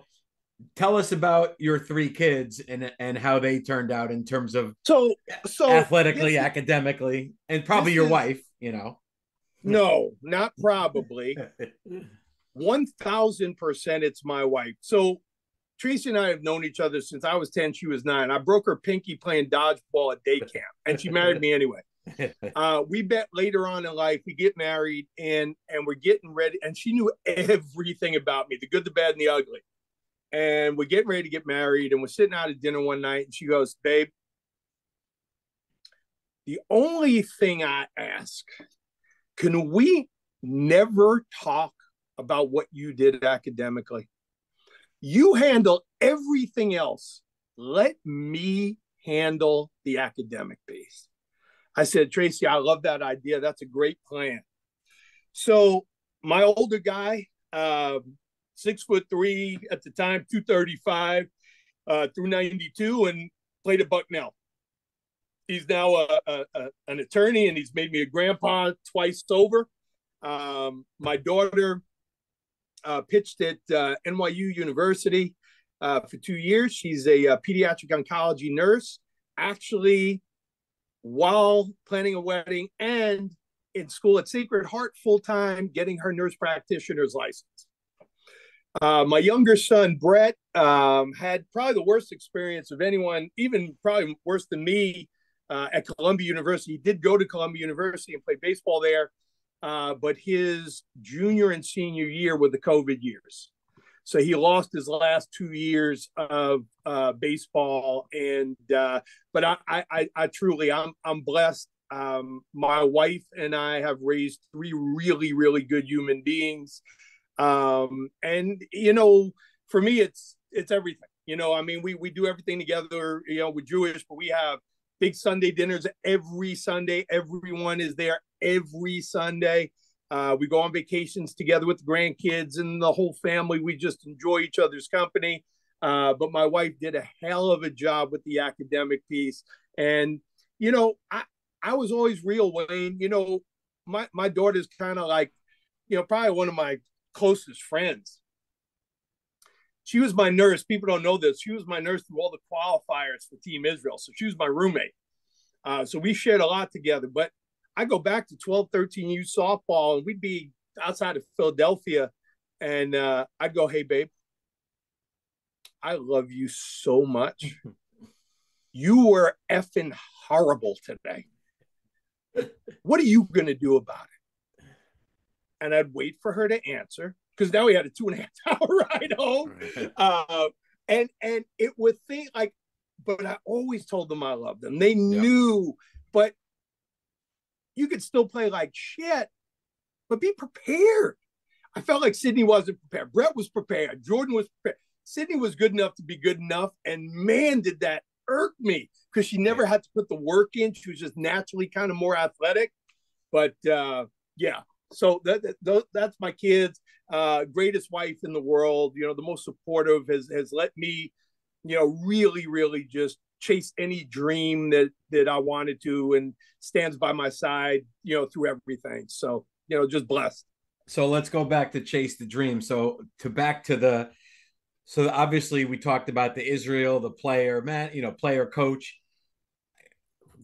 tell us about your three kids and how they turned out in terms of so athletically, academically, and probably your wife, you know. No, not probably. 1,000% it's my wife. So Tracy and I have known each other since I was 10. She was 9. I broke her pinky playing dodgeball at day camp, and she married me anyway. We bet later on in life, we get married and we're getting ready. And she knew everything about me, the good, the bad, and the ugly. And we're getting ready to get married. And we're sitting out at dinner one night. And she goes, babe, the only thing I ask, can we never talk about what you did academically? You handle everything else. Let me handle the academic piece. I said, Tracy, I love that idea. That's a great plan. So my older guy, 6'3" at the time, 235 through 92, and played at Bucknell. He's now an attorney, and he's made me a grandpa twice over. My daughter pitched at NYU University for 2 years. She's a pediatric oncology nurse. Actually, while planning a wedding and in school at Sacred Heart full-time, getting her nurse practitioner's license. My younger son, Brett, had probably the worst experience of anyone, even probably worse than me, at Columbia University. He did go to Columbia University and play baseball there, but his junior and senior year were the COVID years. So he lost his last 2 years of baseball, but I truly, I'm blessed. My wife and I have raised three really, really good human beings, and you know, for me, it's everything. You know, I mean, we do everything together. You know, we're Jewish, but we have big Sunday dinners every Sunday. Everyone is there every Sunday. We go on vacations together with the grandkids and the whole family. We just enjoy each other's company. But my wife did a hell of a job with the academic piece. And, you know, I was always real, Wayne. You know, my daughter's kind of like, you know, probably one of my closest friends. She was my nurse. People don't know this. She was my nurse through all the qualifiers for Team Israel. So she was my roommate. So we shared a lot together. But I go back to 12, 13 U softball, and we'd be outside of Philadelphia, and I'd go, hey, babe, I love you so much. You were effing horrible today. What are you going to do about it? And I'd wait for her to answer, because now we had a 2.5 hour ride home. And it would think like, but I always told them I loved them. They knew, but you could still play like shit, but be prepared. I felt like Sydney wasn't prepared. Brett was prepared. Jordan was prepared. Sydney was good enough to be good enough. And man, did that irk me, because she never had to put the work in. She was just naturally kind of more athletic. But yeah, so that's my kids. Greatest wife in the world. You know, the most supportive, has let me, you know, really, really just chase any dream that I wanted to, and stands by my side, you know, through everything. So, you know, just blessed. So let's go back to chase the dream. So so obviously we talked about the Israel, the player, man, you know, player coach.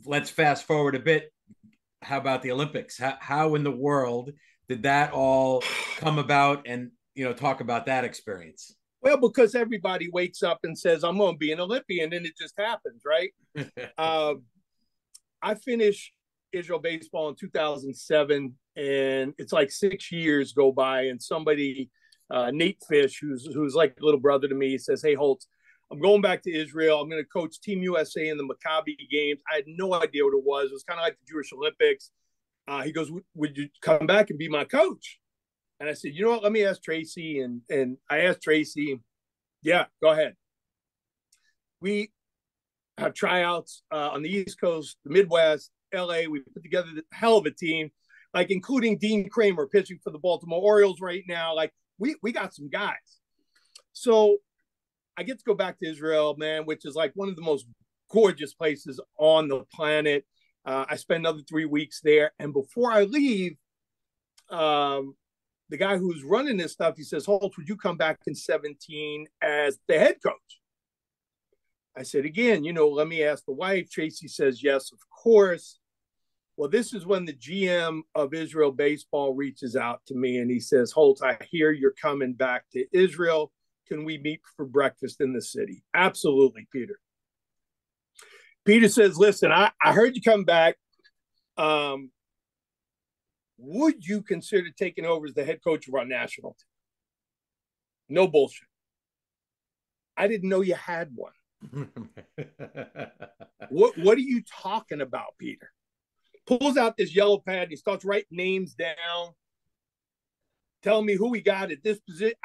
Let's fast forward a bit. How about the Olympics? How in the world did that all come about? And, you know, talk about that experience. Well, because everybody wakes up and says, I'm going to be an Olympian, and it just happens, right? I finished Israel baseball in 2007. and it's like 6 years go by, and somebody, Nate Fish, who's like a little brother to me, says, "Hey, Holtz, I'm going back to Israel. I'm going to coach Team USA in the Maccabi Games." I had no idea what it was. It was kind of like the Jewish Olympics. He goes, "Would you come back and be my coach?" And I said, "You know what? Let me ask Tracy." And I asked Tracy, "Yeah, go ahead." We have tryouts on the East Coast, the Midwest, L.A. We put together the hell of a team, like including Dean Kramer pitching for the Baltimore Orioles right now. Like we got some guys. So I get to go back to Israel, man, which is like one of the most gorgeous places on the planet. I spend another 3 weeks there. And before I leave, the guy who's running this stuff, he says, "Holtz, would you come back in 17 as the head coach?" I said, "Again, you know, let me ask the wife." Tracy says, "Yes, of course." Well, this is when the GM of Israel Baseball reaches out to me and he says, "Holtz, I hear you're coming back to Israel. Can we meet for breakfast in the city?" "Absolutely, Peter." Peter says, "Listen, I heard you come back. Would you consider taking over as the head coach of our national team?" No bullshit. I didn't know you had one. What are you talking about, Peter? Pulls out this yellow pad and he starts writing names down, telling me who we got at this position.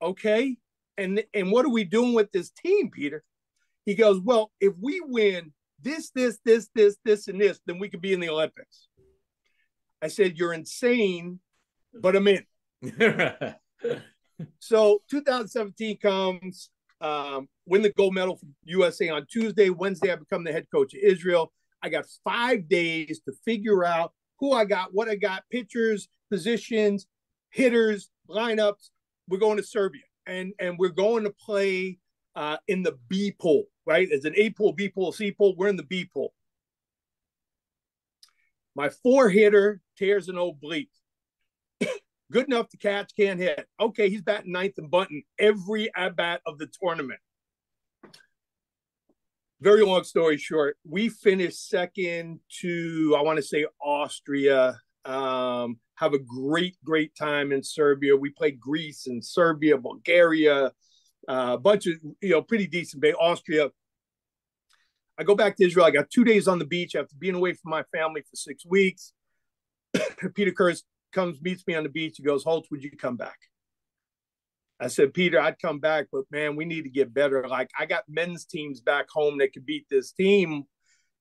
Okay, and what are we doing with this team, Peter? He goes, "Well, if we win this, and this, then we could be in the Olympics." I said, "You're insane, but I'm in." So 2017 comes. Win the gold medal for USA on Tuesday. Wednesday, I become the head coach of Israel. I got 5 days to figure out who I got, what I got, pitchers, positions, hitters, lineups. We're going to Serbia, and we're going to play in the B pool, right? There's an A pool, B pool, C pool. We're in the B pool. My four-hitter tears an oblique. Good enough to catch, can't hit. Okay, he's batting ninth and bunting every at-bat of the tournament. Very long story short, we finished second to, I want to say, Austria. Have a great, great time in Serbia. We played Greece and Serbia, Bulgaria, a bunch of, you know, pretty decent bay, Austria. I go back to Israel. I got 2 days on the beach after being away from my family for 6 weeks. Peter Kurz comes, meets me on the beach. He goes, "Holtz, would you come back?" I said, "Peter, I'd come back, but man, we need to get better. Like, I got men's teams back home that could beat this team.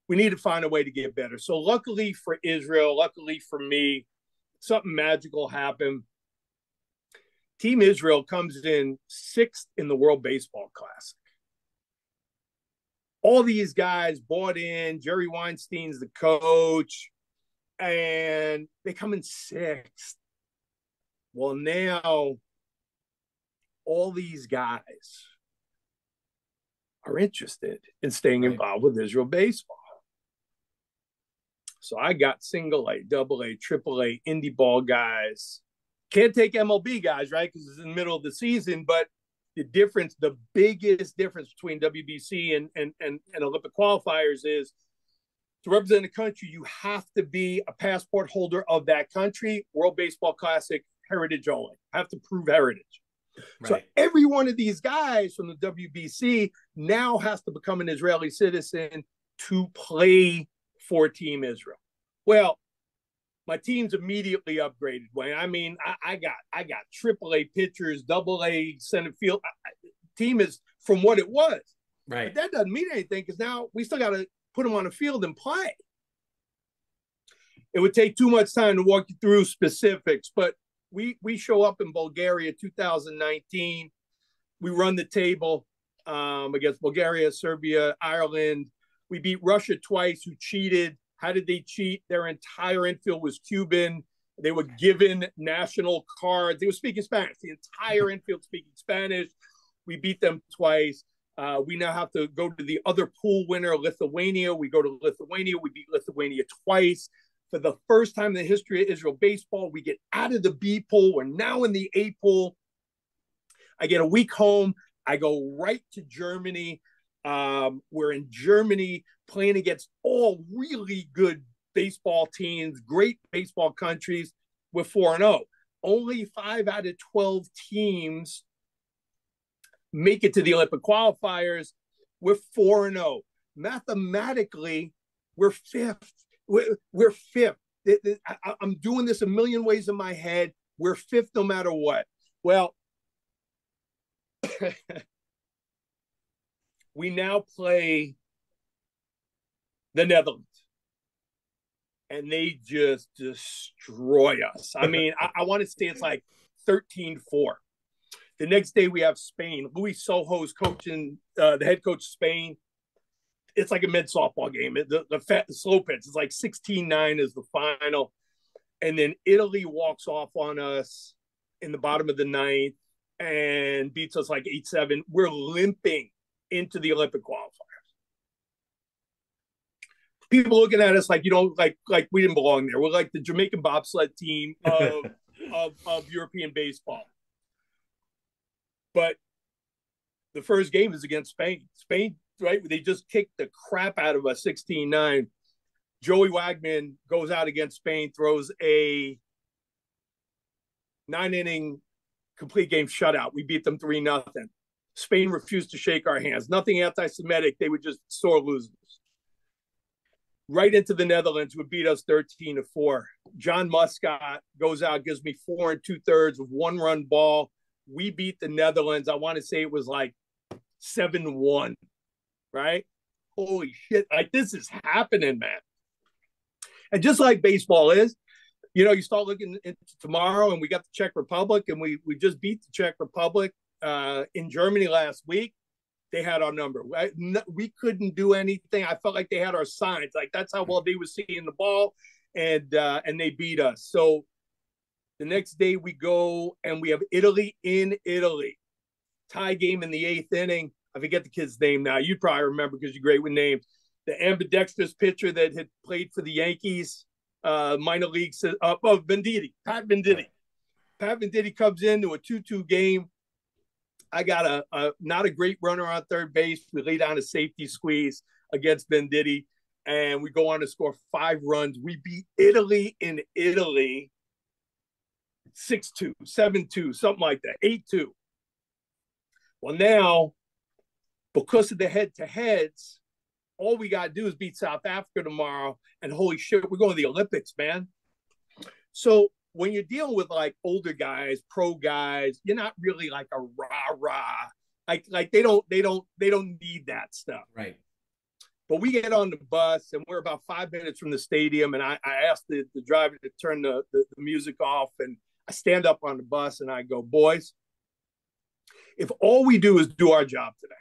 We need to find a way to get better." So luckily for Israel, luckily for me, something magical happened. Team Israel comes in sixth in the World Baseball Classic. All these guys bought in. Jerry Weinstein's the coach, and they come in sixth. Well, now all these guys are interested in staying involved with Israel baseball. So I got single A, double A, triple A, indie ball guys. Can't take MLB guys, right? Because it's in the middle of the season. But the difference, the biggest difference between WBC and Olympic qualifiers is, to represent a country, you have to be a passport holder of that country. World Baseball Classic, heritage only. Have to prove heritage. Right. So every one of these guys from the WBC now has to become an Israeli citizen to play for Team Israel. Well, my team's immediately upgraded, Wayne. I mean, I got AAA pitchers, AA center field. Team is from what it was. Right. But that doesn't mean anything because now we still got to put them on the field and play. It would take too much time to walk you through specifics, but we show up in Bulgaria 2019. We run the table against Bulgaria, Serbia, Ireland. We beat Russia twice, who cheated. How did they cheat? Their entire infield was Cuban. They were given national cards. They were speaking Spanish. The entire infield speaking Spanish. We beat them twice. We now have to go to the other pool winner, Lithuania. We go to Lithuania. We beat Lithuania twice. For the first time in the history of Israel baseball, we get out of the B pool. We're now in the A pool. I get a week home. I go right to Germany. We're in Germany playing against all really good baseball teams, great baseball countries, were 4-0. Only 5 out of 12 teams make it to the Olympic qualifiers. We're 4-0. Mathematically, we're fifth. We're fifth. I'm doing this a million ways in my head. We're fifth no matter what. Well, we now play the Netherlands. And they just destroy us. I mean, I want to say it's like 13-4. The next day we have Spain. Luis Sojo's coaching, the head coach of Spain. It's like a mid softball game. The slow pitch. It's like 16-9 is the final. And then Italy walks off on us in the bottom of the ninth and beats us like 8-7. We're limping into the Olympic qualifiers. People looking at us like, you know, like we didn't belong there. We're like the Jamaican bobsled team of European baseball. But the first game is against Spain. Spain, right? They just kicked the crap out of us, 16-9. Joey Wagman goes out against Spain, throws a 9-inning complete game shutout. We beat them 3-0. Spain refused to shake our hands. Nothing anti-Semitic. They were just sore losers. Right into the Netherlands, would beat us 13-4. John Muscat goes out, gives me 4 2/3 with 1 run ball. We beat the Netherlands. I want to say it was like 7-1, right? Holy shit. Like, this is happening, man. And just like baseball is, you know, you start looking into tomorrow, and we got the Czech Republic, and we just beat the Czech Republic in Germany last week. They had our number. We couldn't do anything. I felt like they had our signs. Like, that's how well they were seeing the ball, and they beat us. So the next day we go, and we have Italy in Italy. Tie game in the 8th inning. I forget the kid's name now. You probably remember because you're great with names. The ambidextrous pitcher that had played for the Yankees, minor league, Venditti, Pat Venditti. Pat Venditti comes into a 2-2 game. I got a not a great runner on third base. We lay down a safety squeeze against Venditti, and we go on to score 5 runs. We beat Italy in Italy 6-2, 7-2, something like that, 8-2. Well, now, because of the head-to-heads, all we got to do is beat South Africa tomorrow, and holy shit, we're going to the Olympics, man. So when you're dealing with like older guys, pro guys, you're not really like a rah-rah. Like they don't need that stuff. Right. But we get on the bus, and we're about 5 minutes from the stadium. And I asked the driver to turn the music off, and I stand up on the bus and I go, boys, if all we do is do our job today,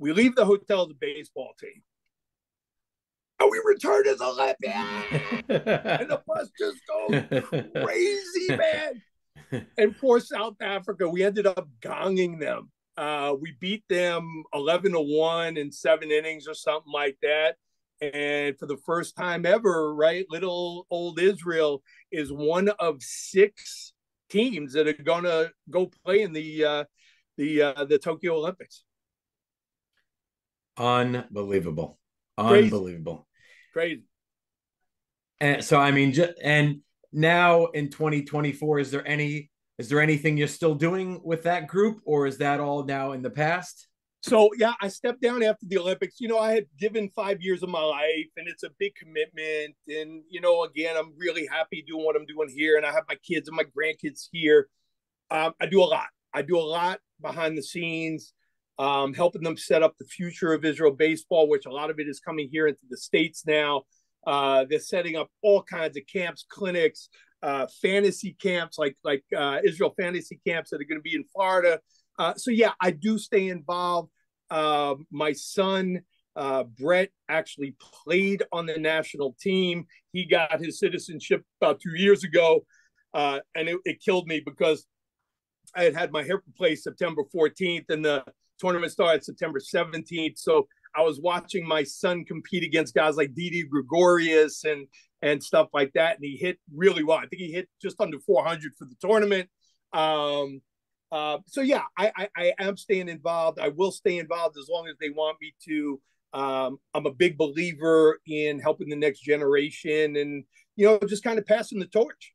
we leave the hotel as a baseball team, and we return as Olympians. And the bus just goes crazy, man. And poor South Africa, we ended up gonging them. We beat them 11-1 in 7 innings or something like that. And for the first time ever, right, little old Israel is one of 6 teams that are going to go play in the Tokyo Olympics. Unbelievable. Unbelievable. Crazy. And so, I mean, and now in 2024, is there anything you're still doing with that group, or is that all now in the past? So, yeah, I stepped down after the Olympics. You know, I had given 5 years of my life, and it's a big commitment. And, you know, again, I'm really happy doing what I'm doing here. And I have my kids and my grandkids here. I do a lot. I do a lot behind the scenes. Helping them set up the future of Israel baseball, which a lot of it is coming here into the States now. They're setting up all kinds of camps, clinics, fantasy camps, like Israel fantasy camps that are going to be in Florida. So, yeah, I do stay involved. My son, Brett, actually played on the national team. He got his citizenship about 2 years ago, and it killed me because I had my hip replaced September 14th, and the tournament started September 17th. So I was watching my son compete against guys like Didi Gregorius and stuff like that. And he hit really well. I think he hit just under 400 for the tournament. So yeah, I am staying involved. I will stay involved as long as they want me to. I'm a big believer in helping the next generation and, you know, just kind of passing the torch.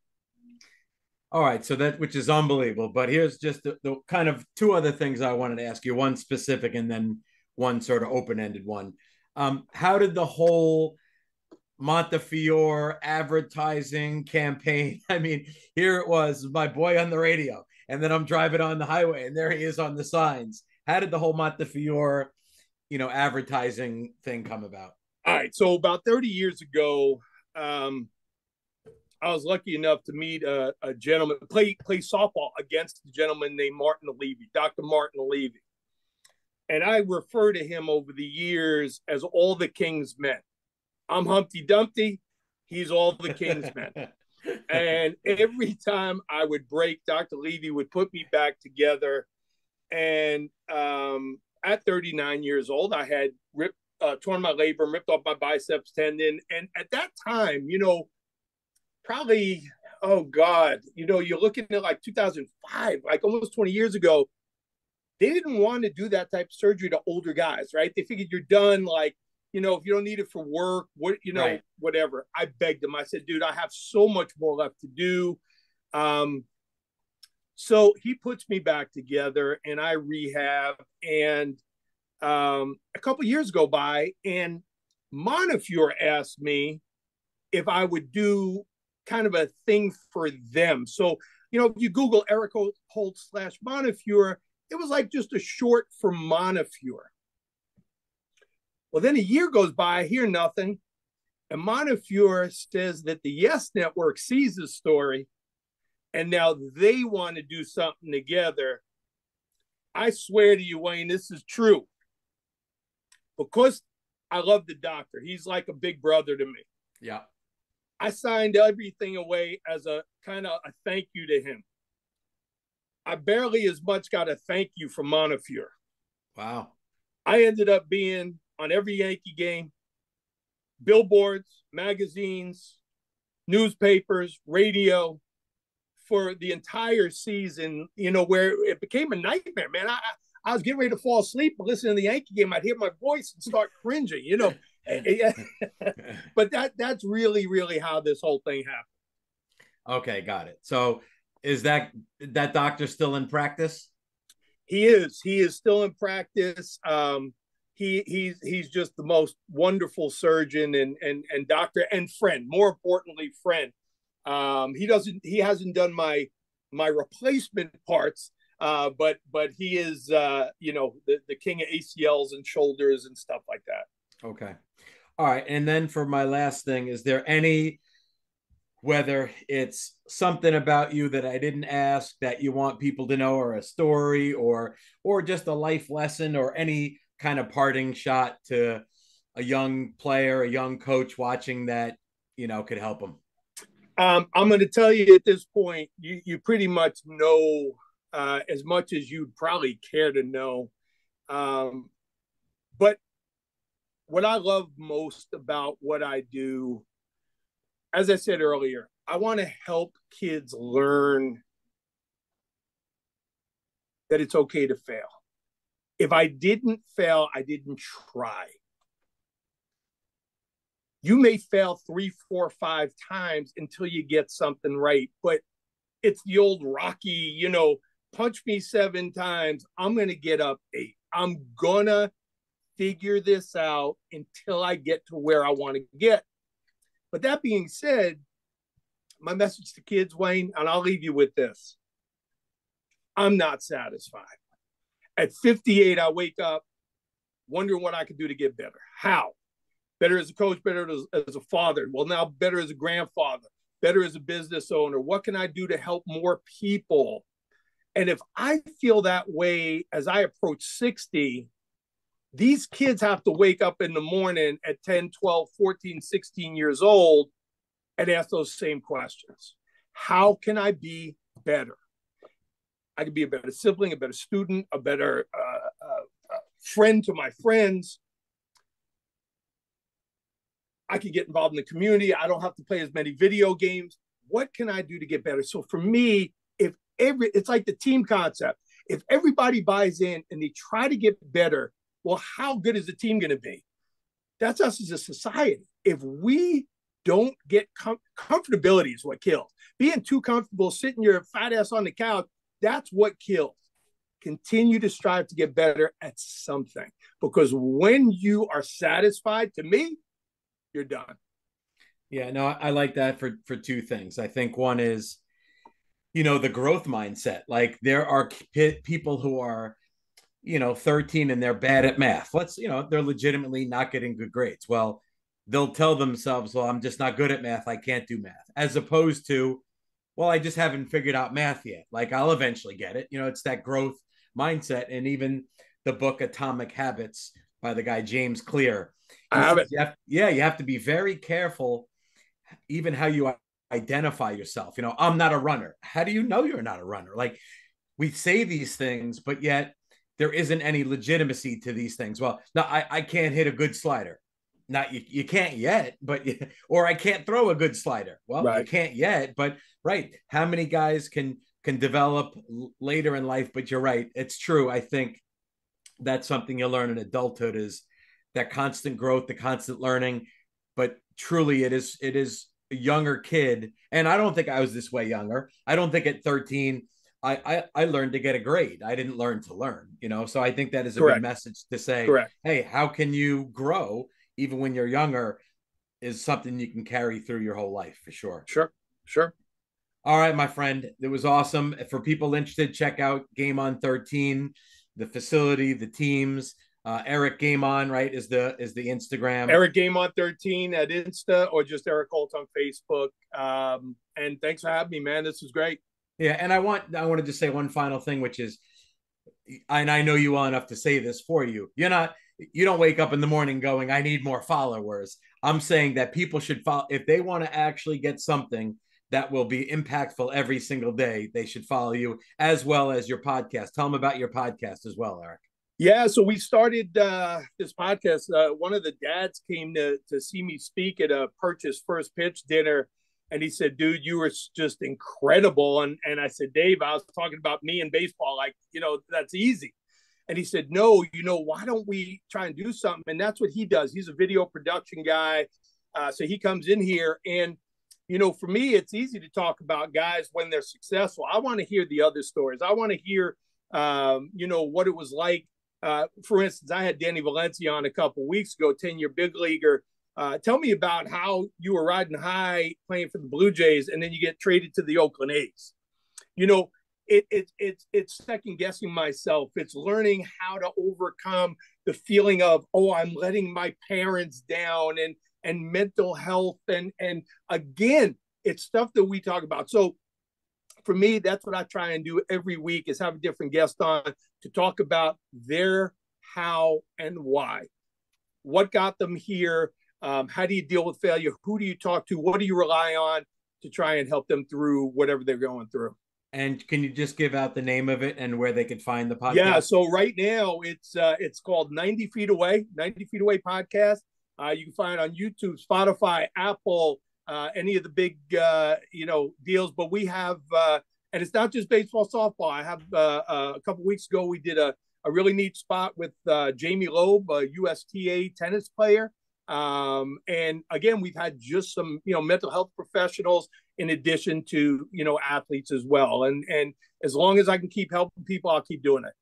All right. So that, which is unbelievable, but here's just the kind of two other things I wanted to ask you, one specific and then one sort of open-ended one. How did the whole Montefiore advertising campaign? I mean, here it was, my boy on the radio, and then I'm driving on the highway and there he is on the signs. How did the whole Montefiore, you know, advertising thing come about? All right. So about 30 years ago, I was lucky enough to meet a gentleman, play softball against a gentleman named Martin Levy, Dr. Martin Levy. And I refer to him over the years as all the king's men. I'm Humpty Dumpty. He's all the king's men. And every time I would break, Dr. Levy would put me back together. And at 39 years old, I had torn my labrum, ripped off my biceps tendon. And at that time, you know, probably, oh God, you know, you're looking at like 2005, like almost 20 years ago. They didn't want to do that type of surgery to older guys, right? They figured you're done, like, you know, if you don't need it for work, what, you know, right, whatever. I begged him. I said, dude, I have so much more left to do. So he puts me back together and I rehab, and a couple years go by and Montefiore asked me if I would do kind of a thing for them. So, you know, if you Google Eric Holtz /Montefiore, it was like just a short for Montefiore. Well, then a year goes by, I hear nothing. And Montefiore says that the Yes Network sees the story, and now they want to do something together. I swear to you, Wayne, this is true. Because I love the doctor. He's like a big brother to me. Yeah. I signed everything away as a kind of a thank you to him. I barely as much got a thank you from Montefiore. Wow. I ended up being on every Yankee game, billboards, magazines, newspapers, radio, for the entire season, you know, where it became a nightmare, man. I was getting ready to fall asleep and listen to the Yankee game. I'd hear my voice and start cringing, you know. But that's really, really how this whole thing happened. Okay, got it. So is that doctor still in practice? He is still in practice. He's just the most wonderful surgeon and doctor and friend, more importantly, friend. He hasn't done my replacement parts, but he is, you know, the king of ACLs and shoulders and stuff like that. Okay. All right. And then for my last thing, is there any, whether it's something about you that I didn't ask that you want people to know, or a story, or just a life lesson, or any kind of parting shot to a young player, a young coach watching that, you know, could help them? I'm going to tell you at this point, you pretty much know as much as you'd probably care to know. But what I love most about what I do, as I said earlier, I want to help kids learn that it's okay to fail. If I didn't fail, I didn't try. You may fail 3, 4, 5 times until you get something right, but it's the old Rocky, you know, punch me 7 times, I'm going to get up 8. I'm going to figure this out until I get to where I want to get. But that being said, my message to kids, Wayne, and I'll leave you with this. I'm not satisfied. At 58, I wake up wondering what I could do to get better. How? Better as a coach, better as a father. Well, now better as a grandfather, better as a business owner. What can I do to help more people? And if I feel that way as I approach 60, these kids have to wake up in the morning at 10, 12, 14, 16 years old and ask those same questions. How can I be better? I could be a better sibling, a better student, a better friend to my friends. I can get involved in the community. I don't have to play as many video games. What can I do to get better? So for me, it's like the team concept. If everybody buys in and they try to get better, well, how good is the team going to be? That's us as a society. If we don't get comfortability is what kills. Being too comfortable, sitting your fat ass on the couch, that's what kills. Continue to strive to get better at something, because when you are satisfied, to me, you're done. Yeah, no, I like that for two things. I think one is, you know, the growth mindset. Like there are people who are, you know, 13 and they're bad at math. Let's, you know, they're legitimately not getting good grades. Well, they'll tell themselves, well, I'm just not good at math. I can't do math. As opposed to, well, I just haven't figured out math yet. Like I'll eventually get it. You know, it's that growth mindset. And even the book Atomic Habits by the guy James Clear. I have it. You have to be very careful even how you identify yourself. You know, I'm not a runner. How do you know you're not a runner? Like we say these things, but yet there isn't any legitimacy to these things. Well, no, I can't hit a good slider. Not you can't yet, but, or I can't throw a good slider. Well, right. You can't yet, but right. How many guys can develop later in life? But you're right. It's true. I think that's something you learn in adulthood is that constant growth, the constant learning, but truly it is a younger kid. And I don't think I was this way younger. I don't think at 13, I learned to get a grade. I didn't learn to learn, you know? So I think that is a good message to say, hey, how can you grow even when you're younger is something you can carry through your whole life for sure. Sure. All right, my friend, it was awesome. For people interested, check out Game On 13, the facility, the teams. Eric Game On, right, is the Instagram. Eric Game On 13 at Insta, or just Eric Holtz on Facebook. And thanks for having me, man. This was great. Yeah, and I want to just say one final thing, which is, and I know you well enough to say this for you. You don't wake up in the morning going, I need more followers. I'm saying that people should follow if they want to actually get something that will be impactful every single day. They should follow you as well as your podcast. Tell them about your podcast as well, Eric. Yeah, so we started this podcast. One of the dads came to see me speak at a Purchase First Pitch dinner, and he said, dude, you were just incredible. And I said, Dave, I was talking about me and baseball. Like, you know, that's easy. And he said, no, you know, why don't we try and do something? And that's what he does. He's a video production guy. So he comes in here. And, you know, for me, it's easy to talk about guys when they're successful. I want to hear the other stories. I want to hear, you know, what it was like. For instance, I had Danny Valencia on a couple weeks ago, 10-year big leaguer. Tell me about how you were riding high playing for the Blue Jays, and then you get traded to the Oakland A's. You know, it's second guessing myself. It's learning how to overcome the feeling of, oh, I'm letting my parents down, and mental health, and again, it's stuff that we talk about. So for me, that's what I try and do every week is have a different guest on to talk about their how and why. What got them here? How do you deal with failure? Who do you talk to? What do you rely on to try and help them through whatever they're going through? And can you just give out the name of it and where they can find the podcast? Yeah, so right now it's called 90 Feet Away Podcast. You can find it on YouTube, Spotify, Apple, any of the big, you know, deals. But we have, and it's not just baseball, softball. I have a couple weeks ago, we did a really neat spot with Jamie Loeb, a USTA tennis player. And again, we've had just some, you know, mental health professionals in addition to, you know, athletes as well. And as long as I can keep helping people, I'll keep doing it.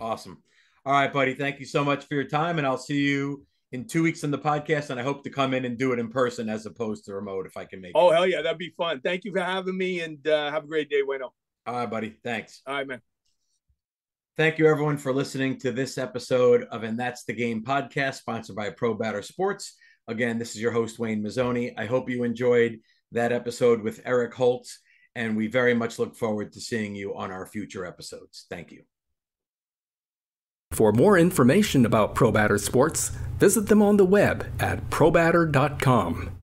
Awesome. All right, buddy. Thank you so much for your time. And I'll see you in 2 weeks on the podcast, and I hope to come in and do it in person as opposed to remote if I can make it. Oh, hell yeah. That'd be fun. Thank you for having me, and have a great day, Wayno. All right, buddy. Thanks. All right, man. Thank you, everyone, for listening to this episode of And That's the Game podcast, sponsored by Pro Batter Sports. Again, this is your host, Wayne Mazzoni. I hope you enjoyed that episode with Eric Holtz, and we very much look forward to seeing you on our future episodes. Thank you. For more information about Pro Batter Sports, visit them on the web at probatter.com.